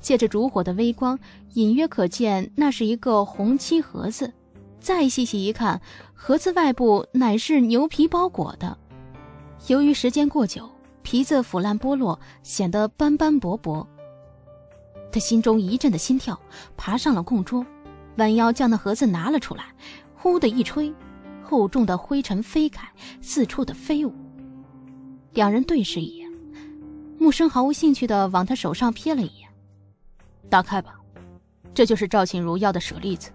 借着烛火的微光，隐约可见那是一个红漆盒子，再细细一看，盒子外部乃是牛皮包裹的，由于时间过久，皮子腐烂剥落，显得斑斑驳驳。他心中一阵的心跳，爬上了供桌，弯腰将那盒子拿了出来，呼的一吹，厚重的灰尘飞开，四处的飞舞。两人对视一眼，木生毫无兴趣地往他手上瞥了一眼。打开吧，这就是赵沁如要的舍利子。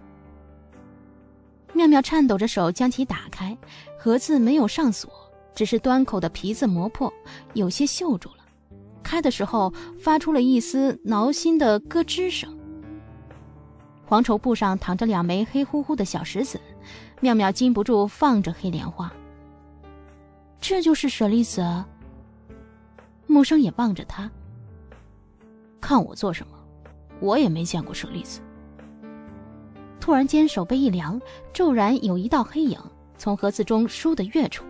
妙妙颤抖着手将其打开，盒子没有上锁，只是端口的皮子磨破，有些锈住了，开的时候发出了一丝挠心的咯吱声。黄绸布上躺着两枚黑乎乎的小石子，妙妙禁不住放着黑莲花。这就是舍利子啊。木生也望着他，看我做什么，我也没见过舍利子。突然间手背一凉，骤然有一道黑影从盒子中倏地跃出，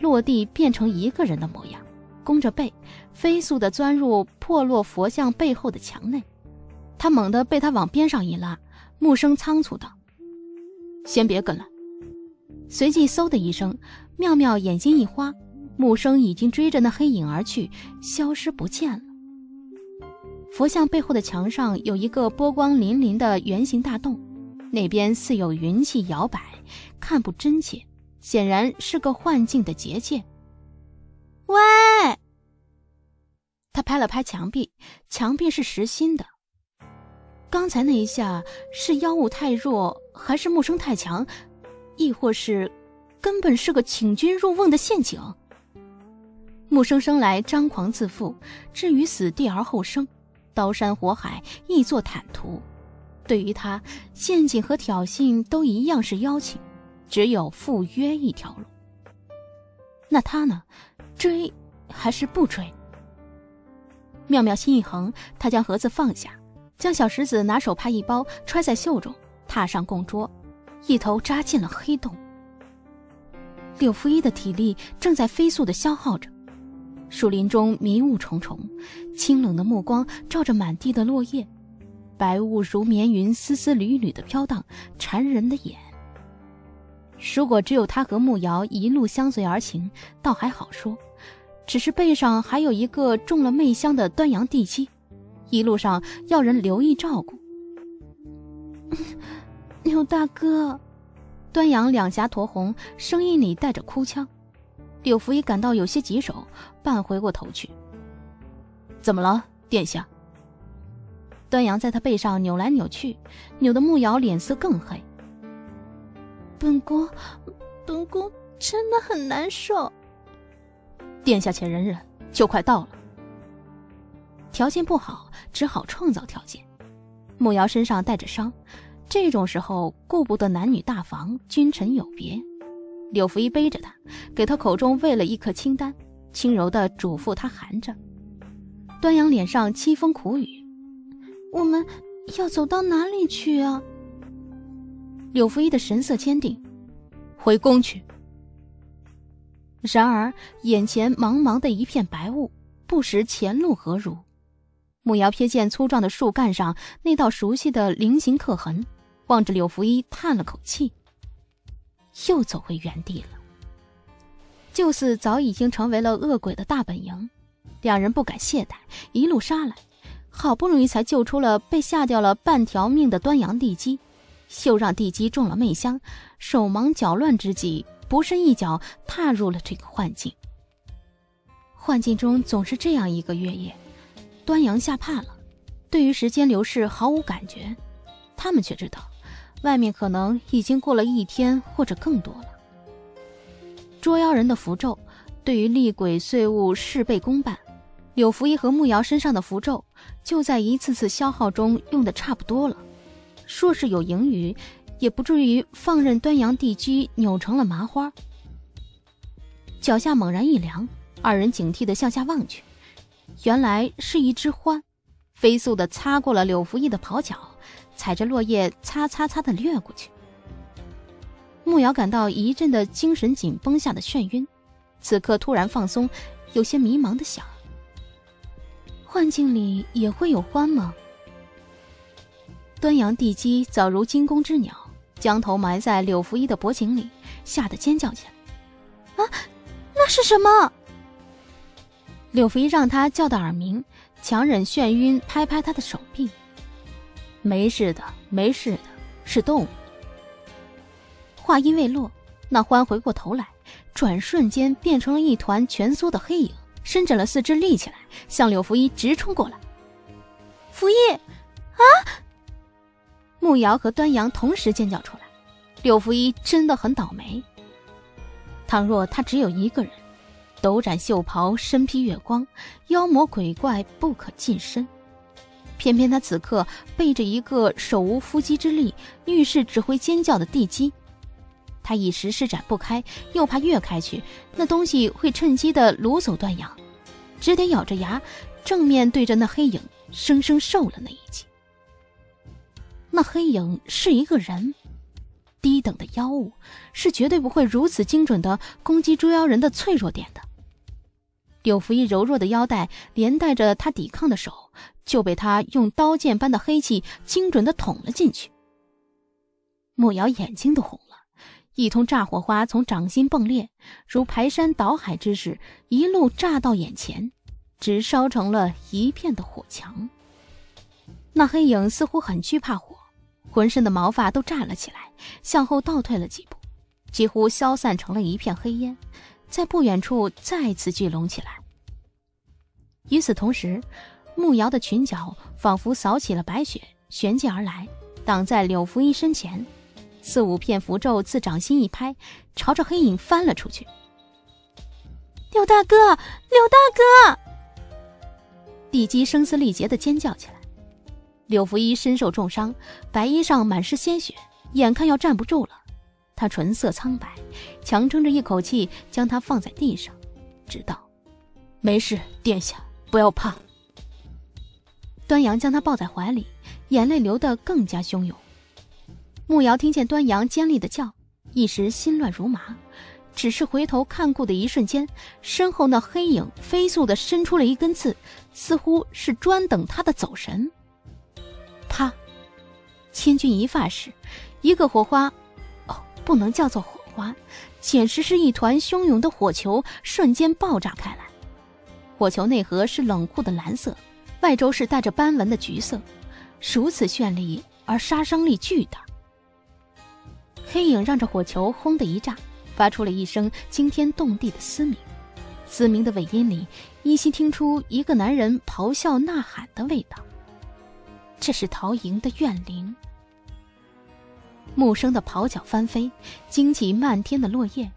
落地变成一个人的模样，弓着背飞速地钻入破落佛像背后的墙内。他猛地被他往边上一拉，木生仓促道：先别跟来。随即嗖的一声，妙妙眼睛一花，木生已经追着那黑影而去，消失不见了。佛像背后的墙上有一个波光粼粼的圆形大洞，那边似有云气摇摆，看不真切，显然是个幻境的结界。喂！他拍了拍墙壁，墙壁是实心的。刚才那一下是妖物太弱，还是木生太强，亦或是根本是个请君入瓮的陷阱？木生生来张狂自负，置于死地而后生，刀山火海亦作坦途。对于他，陷阱和挑衅都一样是邀请，只有赴约一条路。那他呢？追还是不追？妙妙心一横，他将盒子放下，将小石子拿手帕一包，揣在袖中，踏上供桌，一头扎进了黑洞。柳拂衣的体力正在飞速地消耗着，树林中迷雾重重，清冷的目光照着满地的落叶，白雾如绵云，丝丝缕缕地飘荡，缠人的眼。如果只有他和慕瑶一路相随而行，倒还好说，只是背上还有一个中了魅香的端阳地基，一路上要人留意照顾。柳大哥，端阳两颊酡红，声音里带着哭腔。柳拂衣感到有些棘手，半回过头去。怎么了，殿下？端阳在他背上扭来扭去，扭得慕瑶脸色更黑。本宫，本宫真的很难受。殿下且忍忍，就快到了。条件不好，只好创造条件。慕瑶身上带着伤，这种时候顾不得男女大防，君臣有别。柳拂衣背着他，给他口中喂了一颗清丹，轻柔地嘱咐他含着。端阳脸上凄风苦雨：我们要走到哪里去啊？柳拂衣的神色坚定：回宫去。然而眼前茫茫的一片白雾，不识前路何如。穆瑶瞥见粗壮的树干上那道熟悉的菱形刻痕，望着柳福一叹了口气，又走回原地了。旧寺早已经成为了恶鬼的大本营，两人不敢懈怠，一路杀来，好不容易才救出了被吓掉了半条命的端阳地基，又让地基中了媚香，手忙脚乱之际，不慎一脚踏入了这个幻境。幻境中总是这样一个月夜，端阳吓怕了，对于时间流逝毫无感觉，他们却知道外面可能已经过了一天或者更多了。捉妖人的符咒对于厉鬼碎物事倍功半，柳福一和穆瑶身上的符咒就在一次次消耗中用的差不多了，若是有盈余，也不至于放任端阳地基扭成了麻花。脚下猛然一凉，二人警惕地向下望去，原来是一只獾飞速地擦过了柳福一的袍角，踩着落叶擦擦擦地掠过去。穆瑶感到一阵的精神紧绷下的眩晕，此刻突然放松，有些迷茫的想，幻境里也会有獾吗？端阳地基早如惊弓之鸟，将头埋在柳福一的脖颈里，吓得尖叫起来。啊，那是什么？柳福一让他叫得耳鸣，强忍眩晕，拍拍他的手臂，没事的，没事的，是动物。话音未落，那獾回过头来，转瞬间变成了一团蜷缩的黑影，伸展了四肢立起来，向柳福一直冲过来。福一，啊！穆瑶和端阳同时尖叫出来。柳福一真的很倒霉，倘若他只有一个人，斗展袖袍，身披月光，妖魔鬼怪不可近身。偏偏他此刻背着一个手无缚鸡之力，遇事只会尖叫的地基，他一时施展不开，又怕越开去那东西会趁机的掳走端阳，只得咬着牙正面对着那黑影，生生受了那一击。那黑影是一个人，低等的妖物是绝对不会如此精准的攻击捉妖人的脆弱点的。柳福一柔弱的腰带连带着他抵抗的手，就被他用刀剑般的黑气精准的捅了进去。穆瑶眼睛都红了，一通炸火花从掌心迸裂，如排山倒海之势，一路炸到眼前，直烧成了一片的火墙。那黑影似乎很惧怕火，浑身的毛发都炸了起来，向后倒退了几步，几乎消散成了一片黑烟，在不远处再次聚拢起来。与此同时，穆瑶的裙角仿佛扫起了白雪，旋即而来，挡在柳福一身前，四五片符咒自掌心一拍，朝着黑影翻了出去。柳大哥，柳大哥！地基声嘶力竭地尖叫起来。柳福一身受重伤，白衣上满是鲜血，眼看要站不住了。他唇色苍白，强撑着一口气将他放在地上，直道：“没事，殿下，不要怕。”端阳将他抱在怀里，眼泪流得更加汹涌。穆瑶听见端阳尖利的叫，一时心乱如麻，只是回头看顾的一瞬间，身后那黑影飞速地伸出了一根刺，似乎是专等他的走神。啪！千钧一发时，一个火花，哦，不能叫做火花，简直是一团汹涌的火球瞬间爆炸开来。火球内核是冷酷的蓝色，外周是带着斑纹的橘色，如此绚丽而杀伤力巨大。黑影让着火球轰的一炸，发出了一声惊天动地的嘶鸣，嘶鸣的尾音里依稀听出一个男人咆哮呐喊的味道。这是陶莹的怨灵。木生的袍角翻飞，惊起漫天的落叶，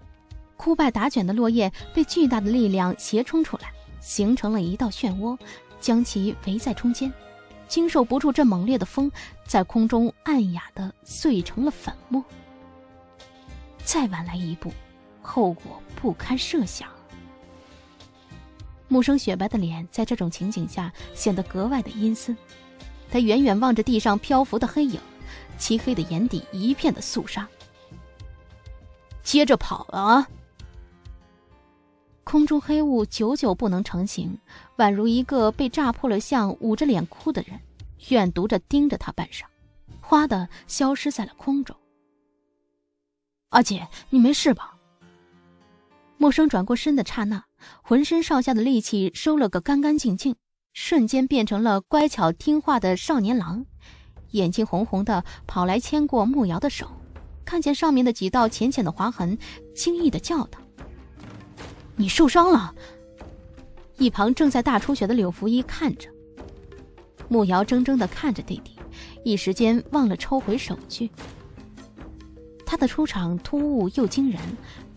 枯败打卷的落叶被巨大的力量斜冲出来，形成了一道漩涡，将其围在中间，经受不住这猛烈的风，在空中暗哑地碎成了粉末。再晚来一步，后果不堪设想。木生雪白的脸在这种情景下显得格外的阴森，他远远望着地上漂浮的黑影，漆黑的眼底一片的肃杀。接着跑啊！空中黑雾久久不能成形，宛如一个被炸破了相、捂着脸哭的人，怨毒着盯着他半晌，哗的消失在了空中。阿姐，你没事吧？陌生转过身的刹那，浑身上下的力气收了个干干净净，瞬间变成了乖巧听话的少年郎，眼睛红红的跑来牵过慕瑶的手，看见上面的几道浅浅的划痕，惊异的叫道：“你受伤了！”一旁正在大出血的柳福一看着，慕瑶怔怔的看着弟弟，一时间忘了抽回手去。他的出场突兀又惊人，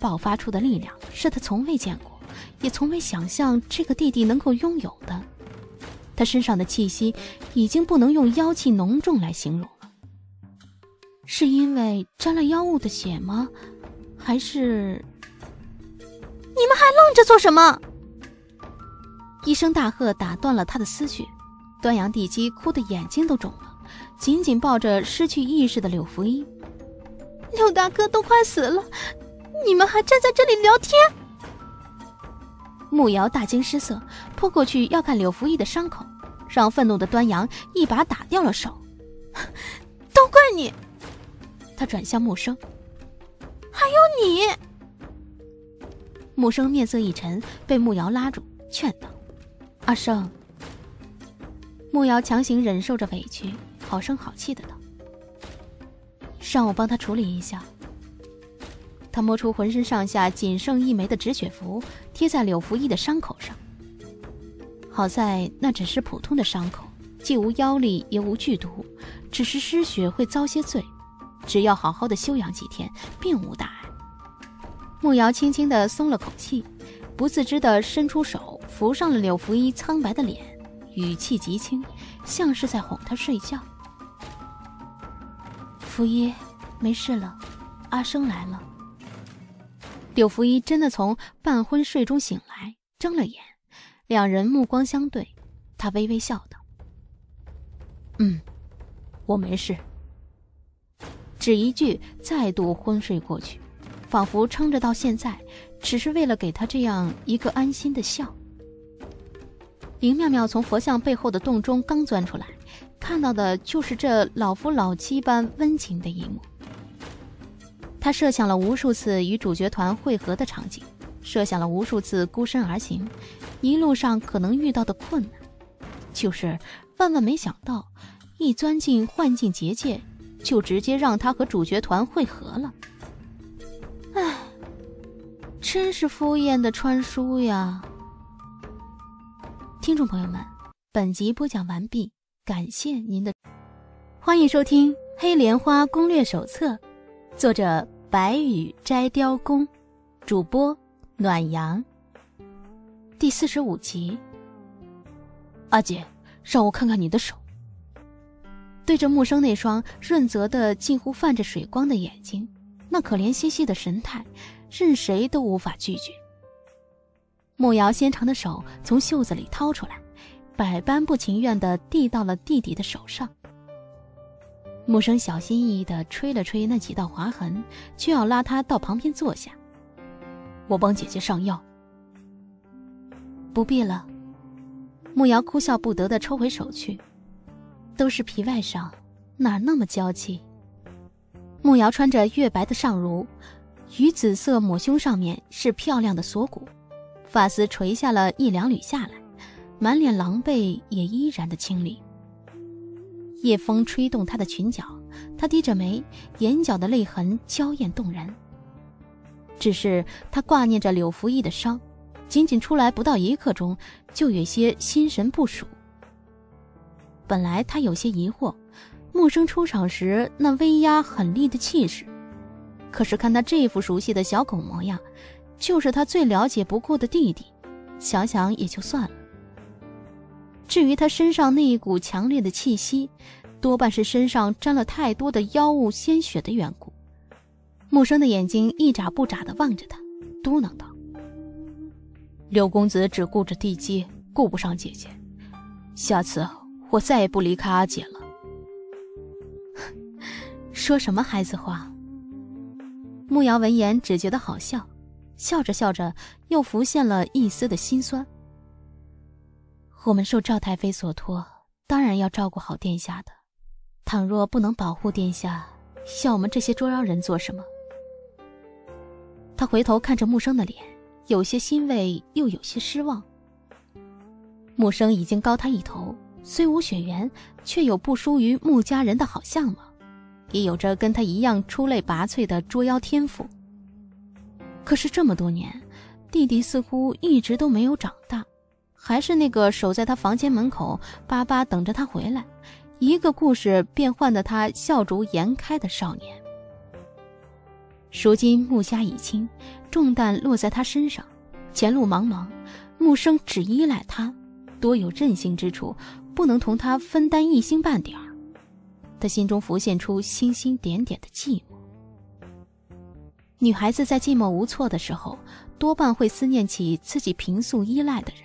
爆发出的力量是他从未见过，也从未想象这个弟弟能够拥有的。他身上的气息已经不能用妖气浓重来形容了，是因为沾了妖物的血吗？还是……你们还愣着做什么？一声大喝打断了他的思绪，端阳地基哭得眼睛都肿了，紧紧抱着失去意识的柳福一。柳大哥都快死了，你们还站在这里聊天？慕瑶大惊失色，扑过去要看柳福一的伤口，让愤怒的端阳一把打掉了手。都怪你！他转向木生，还有你！木生面色一沉，被慕瑶拉住，劝道：“阿生。”慕瑶强行忍受着委屈，好声好气的道：“让我帮他处理一下。”他摸出浑身上下仅剩一枚的止血符，贴在柳福一的伤口上。好在那只是普通的伤口，既无妖力也无剧毒，只是失血会遭些罪，只要好好的休养几天，并无大碍。慕瑶轻轻地松了口气，不自知地伸出手扶上了柳福一苍白的脸，语气极轻，像是在哄他睡觉。福一，没事了，阿生来了。柳福一真的从半昏睡中醒来，睁了眼，两人目光相对，他微微笑道：“嗯，我没事。”只一句，再度昏睡过去，仿佛撑着到现在，只是为了给他这样一个安心的笑。林妙妙从佛像背后的洞中刚钻出来，看到的就是这老夫老妻般温情的一幕。他设想了无数次与主角团会合的场景，设想了无数次孤身而行，一路上可能遇到的困难，就是万万没想到，一钻进幻境结界，就直接让他和主角团会合了。唉，真是敷衍的穿书呀！听众朋友们，本集播讲完毕，感谢您的，欢迎收听《黑莲花攻略手册》，作者。白羽摘雕弓，主播暖阳。第四十五集。阿姐，让我看看你的手。对着木生那双润泽的近乎泛着水光的眼睛，那可怜兮兮的神态，任谁都无法拒绝。慕瑶纤长的手从袖子里掏出来，百般不情愿地递到了弟弟的手上。木生小心翼翼地吹了吹那几道划痕，却要拉他到旁边坐下。我帮姐姐上药。不必了。慕瑶哭笑不得地抽回手去，都是皮外伤，哪那么娇气。慕瑶穿着月白的上襦，鱼紫色抹胸上面是漂亮的锁骨，发丝垂下了一两缕下来，满脸狼狈也依然的清丽。夜风吹动她的裙角，她低着眉，眼角的泪痕娇艳动人。只是她挂念着柳福一的伤，仅仅出来不到一刻钟，就有些心神不属。本来她有些疑惑，木生出场时那威压狠厉的气势，可是看他这副熟悉的小狗模样，就是他最了解不过的弟弟，想想也就算了。至于他身上那一股强烈的气息，多半是身上沾了太多的妖物鲜血的缘故。木生的眼睛一眨不眨地望着他，嘟囔道：“柳公子只顾着地基，顾不上姐姐。下次我再也不离开阿姐了。”说什么孩子话？慕瑶闻言只觉得好笑，笑着笑着又浮现了一丝的心酸。我们受赵太妃所托，当然要照顾好殿下的。倘若不能保护殿下，要我们这些捉妖人做什么？他回头看着木生的脸，有些欣慰又有些失望。木生已经高他一头，虽无血缘，却有不输于穆家人的好相貌，也有着跟他一样出类拔萃的捉妖天赋。可是这么多年，弟弟似乎一直都没有长大，还是那个守在他房间门口巴巴等着他回来，一个故事便换得他笑逐颜开的少年。如今穆家已清，重担落在他身上，前路茫茫，穆生只依赖他，多有任性之处，不能同他分担一星半点儿。他心中浮现出星星点点的寂寞。女孩子在寂寞无措的时候，多半会思念起自己平素依赖的人。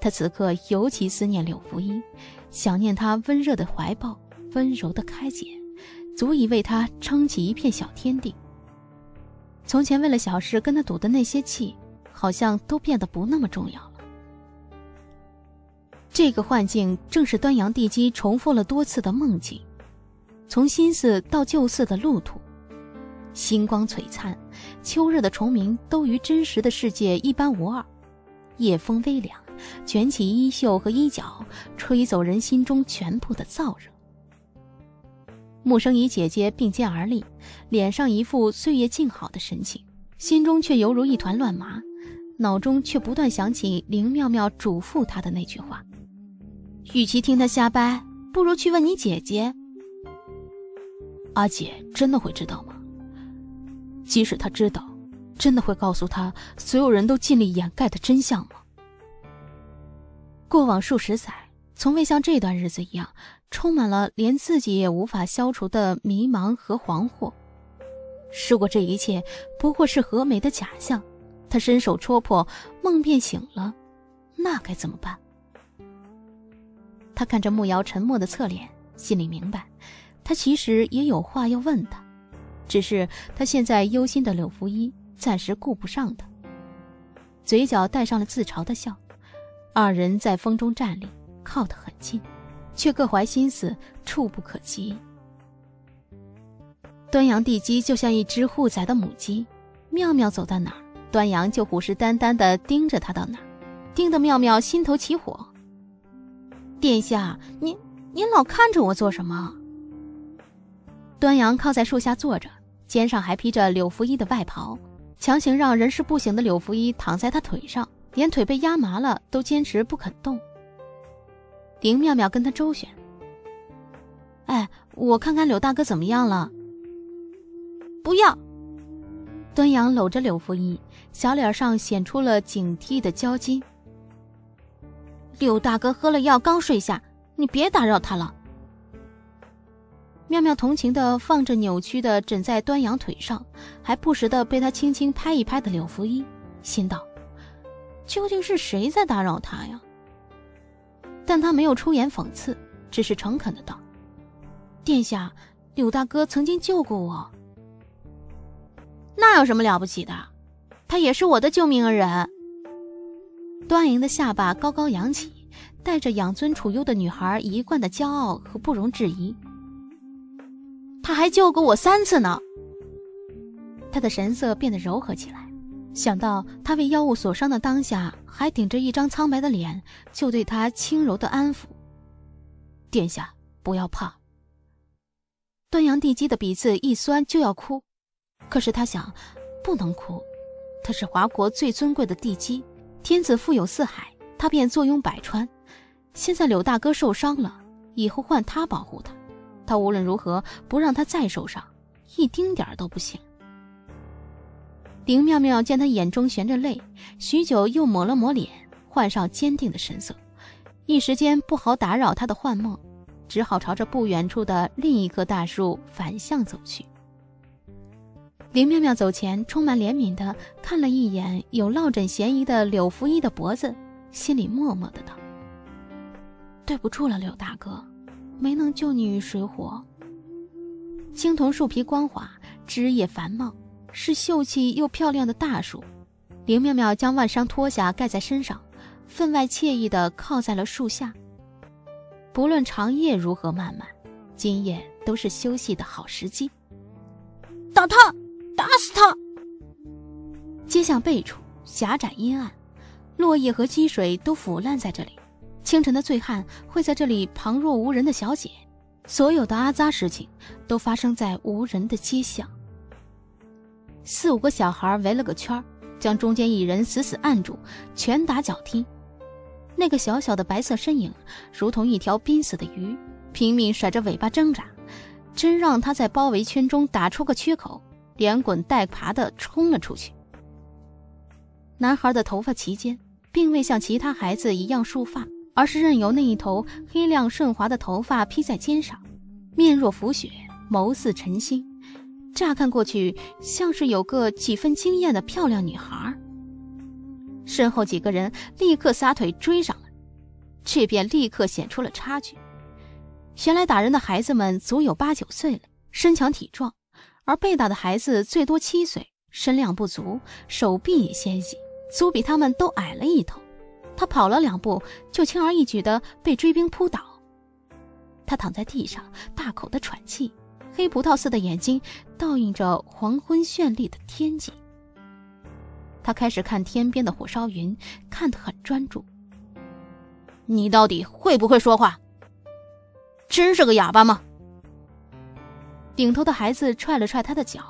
他此刻尤其思念柳福一，想念他温热的怀抱，温柔的开解，足以为他撑起一片小天地。从前为了小事跟他赌的那些气，好像都变得不那么重要了。这个幻境正是端阳地基重复了多次的梦境，从新寺到旧寺的路途，星光璀璨，秋日的虫鸣都与真实的世界一般无二。夜风微凉，卷起衣袖和衣角，吹走人心中全部的燥热。木生与姐姐并肩而立，脸上一副岁月静好的神情，心中却犹如一团乱麻，脑中却不断想起林妙妙嘱咐她的那句话。与其听他瞎掰，不如去问你姐姐。阿姐真的会知道吗？即使她知道，真的会告诉她所有人都尽力掩盖的真相吗？过往数十载，从未像这段日子一样充满了连自己也无法消除的迷茫和惶惑。试过这一切不过是何梅的假象，她伸手戳破梦便醒了，那该怎么办？他看着慕瑶沉默的侧脸，心里明白，他其实也有话要问他，只是他现在忧心的柳福一暂时顾不上他，嘴角带上了自嘲的笑。二人在风中站立，靠得很近，却各怀心思，触不可及。端阳地基就像一只护崽的母鸡，妙妙走到哪儿，端阳就虎视眈眈地盯着她到哪儿，盯得妙妙心头起火。殿下，您您老看着我做什么？端阳靠在树下坐着，肩上还披着柳福一的外袍，强行让人事不省的柳福一躺在他腿上，连腿被压麻了都坚持不肯动。林妙妙跟他周旋：“哎，我看看柳大哥怎么样了。”“不要！”端阳搂着柳福一，小脸上显出了警惕的焦金。柳大哥喝了药刚睡下，你别打扰他了。妙妙同情地放着扭曲的枕在端阳腿上，还不时地被他轻轻拍一拍的柳福一，心道究竟是谁在打扰他呀？但他没有出言讽刺，只是诚恳地道：“殿下，柳大哥曾经救过我。”“那有什么了不起的？他也是我的救命恩人。”端阳的下巴高高扬起，带着养尊处优的女孩一贯的骄傲和不容置疑。“他还救过我三次呢。”他的神色变得柔和起来，想到他为药物所伤的当下还顶着一张苍白的脸，就对他轻柔的安抚：“殿下不要怕。”端阳地基的鼻子一酸，就要哭，可是他想不能哭，他是华国最尊贵的地基，天子富有四海，他便坐拥百川。现在柳大哥受伤了，以后换他保护他，他无论如何不让他再受伤，一丁点儿都不行。林妙妙见他眼中悬着泪，许久又抹了抹脸，换上坚定的神色，一时间不好打扰他的幻梦，只好朝着不远处的另一棵大树反向走去。林妙妙走前，充满怜悯地看了一眼有落枕嫌疑的柳福一的脖子，心里默默地道：“对不住了，柳大哥，没能救你于水火。”青铜树皮光滑，枝叶繁茂，是秀气又漂亮的大树。林妙妙将万伤脱下盖在身上，分外惬意地靠在了树下。不论长夜如何漫漫，今夜都是休息的好时机。打他！打死他！街巷背处狭窄阴暗，落叶和积水都腐烂在这里。清晨的醉汉会在这里旁若无人的小解，所有的阿扎事情都发生在无人的街巷。四五个小孩围了个圈，将中间一人死死按住，拳打脚踢。那个小小的白色身影如同一条濒死的鱼，拼命甩着尾巴挣扎，真让他在包围圈中打出个缺口，连滚带爬地冲了出去。男孩的头发齐肩，并未像其他孩子一样束发，而是任由那一头黑亮顺滑的头发披在肩上，面若浮雪，眸似晨星，乍看过去像是有个几分惊艳的漂亮女孩。身后几个人立刻撒腿追上来，这便立刻显出了差距。原来打人的孩子们足有八九岁了，身强体壮，而被打的孩子最多七岁，身量不足，手臂也纤细，足比他们都矮了一头。他跑了两步，就轻而易举地被追兵扑倒。他躺在地上，大口地喘气，黑葡萄似的眼睛倒映着黄昏绚丽的天际。他开始看天边的火烧云，看得很专注。你到底会不会说话？真是个哑巴吗？顶头的孩子踹了踹他的脚，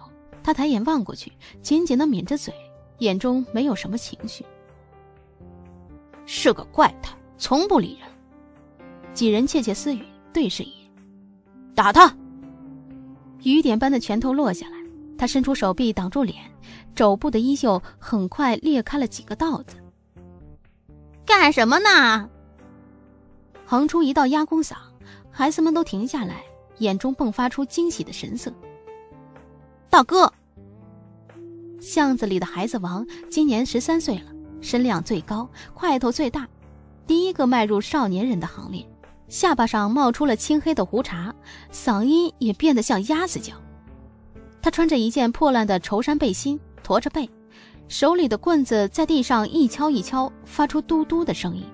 他抬眼望过去，紧紧地抿着嘴，眼中没有什么情绪。是个怪胎，从不理人。几人窃窃私语，对视一眼。打他！雨点般的拳头落下来，他伸出手臂挡住脸，肘部的衣袖很快裂开了几个道子。干什么呢？横出一道压弓嗓，孩子们都停下来，眼中迸发出惊喜的神色。大哥！巷子里的孩子王今年十三岁了，身量最高，块头最大，第一个迈入少年人的行列，下巴上冒出了青黑的胡茬，嗓音也变得像鸭子叫。他穿着一件破烂的绸衫背心，驼着背，手里的棍子在地上一敲一敲，发出嘟嘟的声音。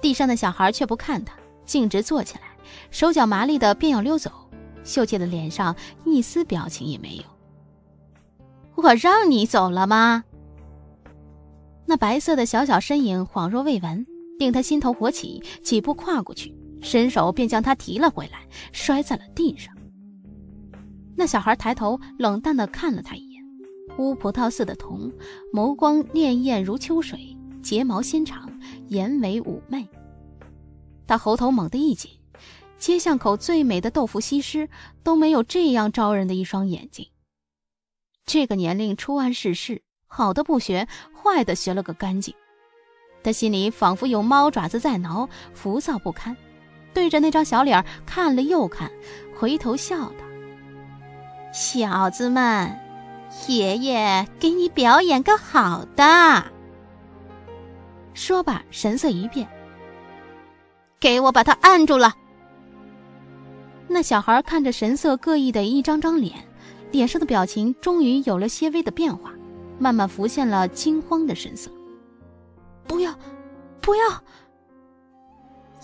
地上的小孩却不看他，径直坐起来，手脚麻利的便要溜走，秀气的脸上一丝表情也没有。我让你走了吗？那白色的小小身影恍若未闻，令他心头火起，几步跨过去，伸手便将他提了回来，摔在了地上。那小孩抬头冷淡地看了他一眼，乌葡萄似的瞳，眸光潋滟如秋水，睫毛纤长，眼尾妩媚。他喉头猛地一紧，街巷口最美的豆腐西施都没有这样招人的一双眼睛。这个年龄初谙世事，好的不学，坏的学了个干净。他心里仿佛有猫爪子在挠，浮躁不堪，对着那张小脸看了又看，回头笑道：小子们，爷爷给你表演个好的。说罢神色一变，给我把他按住了。那小孩看着神色各异的一张张脸，脸上的表情终于有了些微的变化，慢慢浮现了惊慌的神色。不要，不要！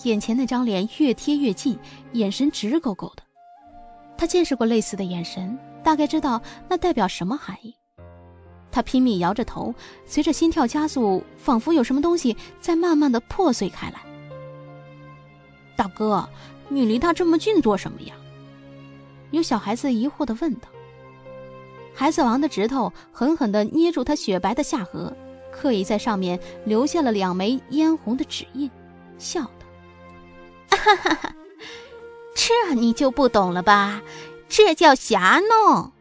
眼前那张脸越贴越近，眼神直勾勾的。他见识过类似的眼神，大概知道那代表什么含义。他拼命摇着头，随着心跳加速，仿佛有什么东西在慢慢的破碎开来。大哥，你离他这么近做什么呀？有小孩子疑惑地问道。孩子王的指头狠狠地捏住他雪白的下颌，刻意在上面留下了两枚嫣红的指印，笑道：哈哈哈，这你就不懂了吧，这叫瞎弄。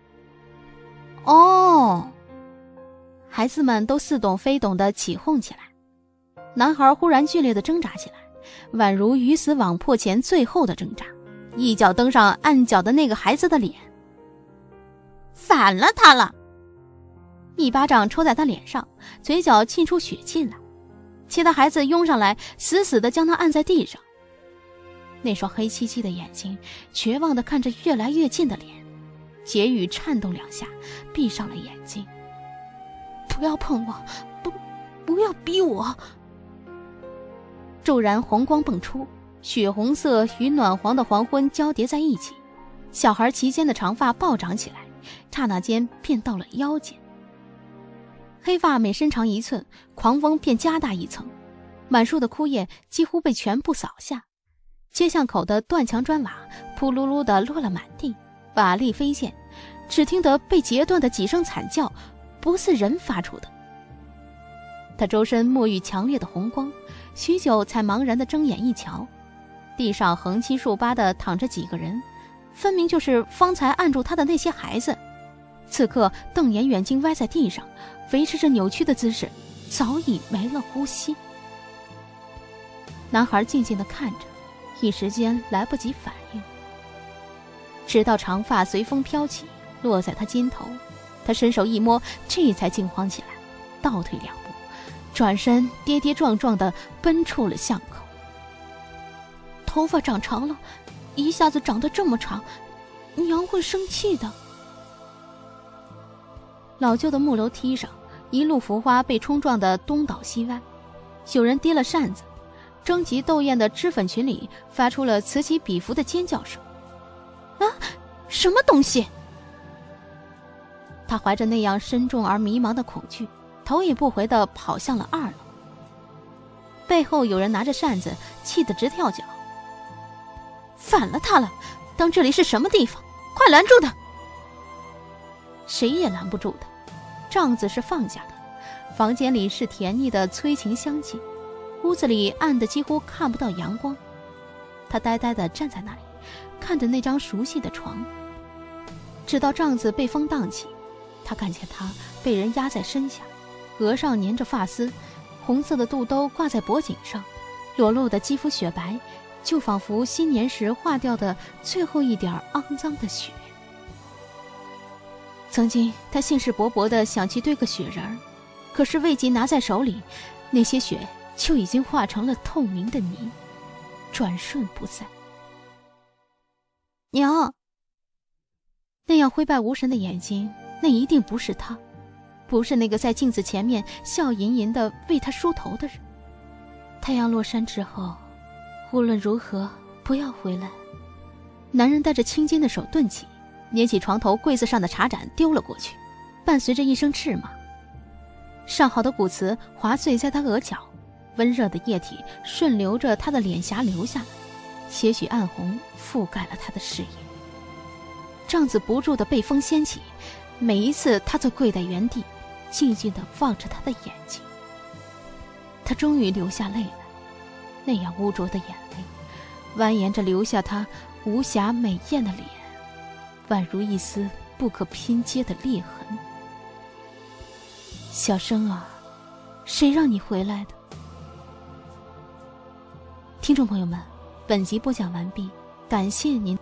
哦！孩子们都似懂非懂地起哄起来。男孩忽然剧烈地挣扎起来，宛如鱼死网破前最后的挣扎，一脚蹬上按脚的那个孩子的脸。反了他了！一巴掌抽在他脸上，嘴角沁出血进来。其他孩子拥上来，死死地将他按在地上。那双黑漆漆的眼睛，绝望地看着越来越近的脸，杰宇颤动两下，闭上了眼睛。不要碰我，不，不要逼我！骤然红光迸出，血红色与暖黄的黄昏交叠在一起，小孩齐肩的长发暴涨起来，刹那间便到了腰间。黑发每伸长一寸，狂风便加大一层，满树的枯叶几乎被全部扫下，街巷口的断墙砖瓦扑噜噜地落了满地，瓦砾飞溅，只听得被截断的几声惨叫，不是人发出的。他周身沐浴强烈的红光，许久才茫然地睁眼一瞧，地上横七竖八地躺着几个人，分明就是方才按住他的那些孩子，此刻瞪眼远睛歪在地上，维持着扭曲的姿势，早已没了呼吸。男孩静静地看着，一时间来不及反应，直到长发随风飘起，落在他肩头，他伸手一摸，这才惊慌起来，倒退两步，转身跌跌撞撞地奔出了巷口。头发长长了，一下子长得这么长，娘会生气的。老旧的木楼梯上，一路浮花被冲撞得东倒西歪，有人跌了扇子，争奇斗艳的脂粉群里发出了此起彼伏的尖叫声。啊，什么东西！他怀着那样深重而迷茫的恐惧，头也不回地跑向了二楼。背后有人拿着扇子，气得直跳脚。反了他了！当这里是什么地方？快拦住他！谁也拦不住他，帐子是放下的，房间里是甜腻的催情香气，屋子里暗得几乎看不到阳光。他呆呆地站在那里，看着那张熟悉的床，直到帐子被风荡起，他看见他被人压在身下，额上粘着发丝，红色的肚兜挂在脖颈上，裸露的肌肤雪白，就仿佛新年时化掉的最后一点肮脏的雪。曾经他兴致勃勃地想去堆个雪人儿，可是未及拿在手里，那些雪就已经化成了透明的泥，转瞬不散。娘，那样灰白无神的眼睛，那一定不是他，不是那个在镜子前面笑吟吟地为他梳头的人。太阳落山之后，无论如何不要回来。男人带着青筋的手顿起，捏起床头柜子上的茶盏丢了过去，伴随着一声斥骂，上好的骨瓷划碎在他额角，温热的液体顺流着他的脸颊流下来，些许暗红覆盖了他的视野。帐子不住地被风掀起，每一次他都跪在原地，静静地望着他的眼睛。他终于流下泪来，那样污浊的眼泪蜿蜒着流下他无暇美艳的脸，宛如一丝不可拼接的裂痕。小生啊，谁让你回来的？听众朋友们，本集播讲完毕，感谢您。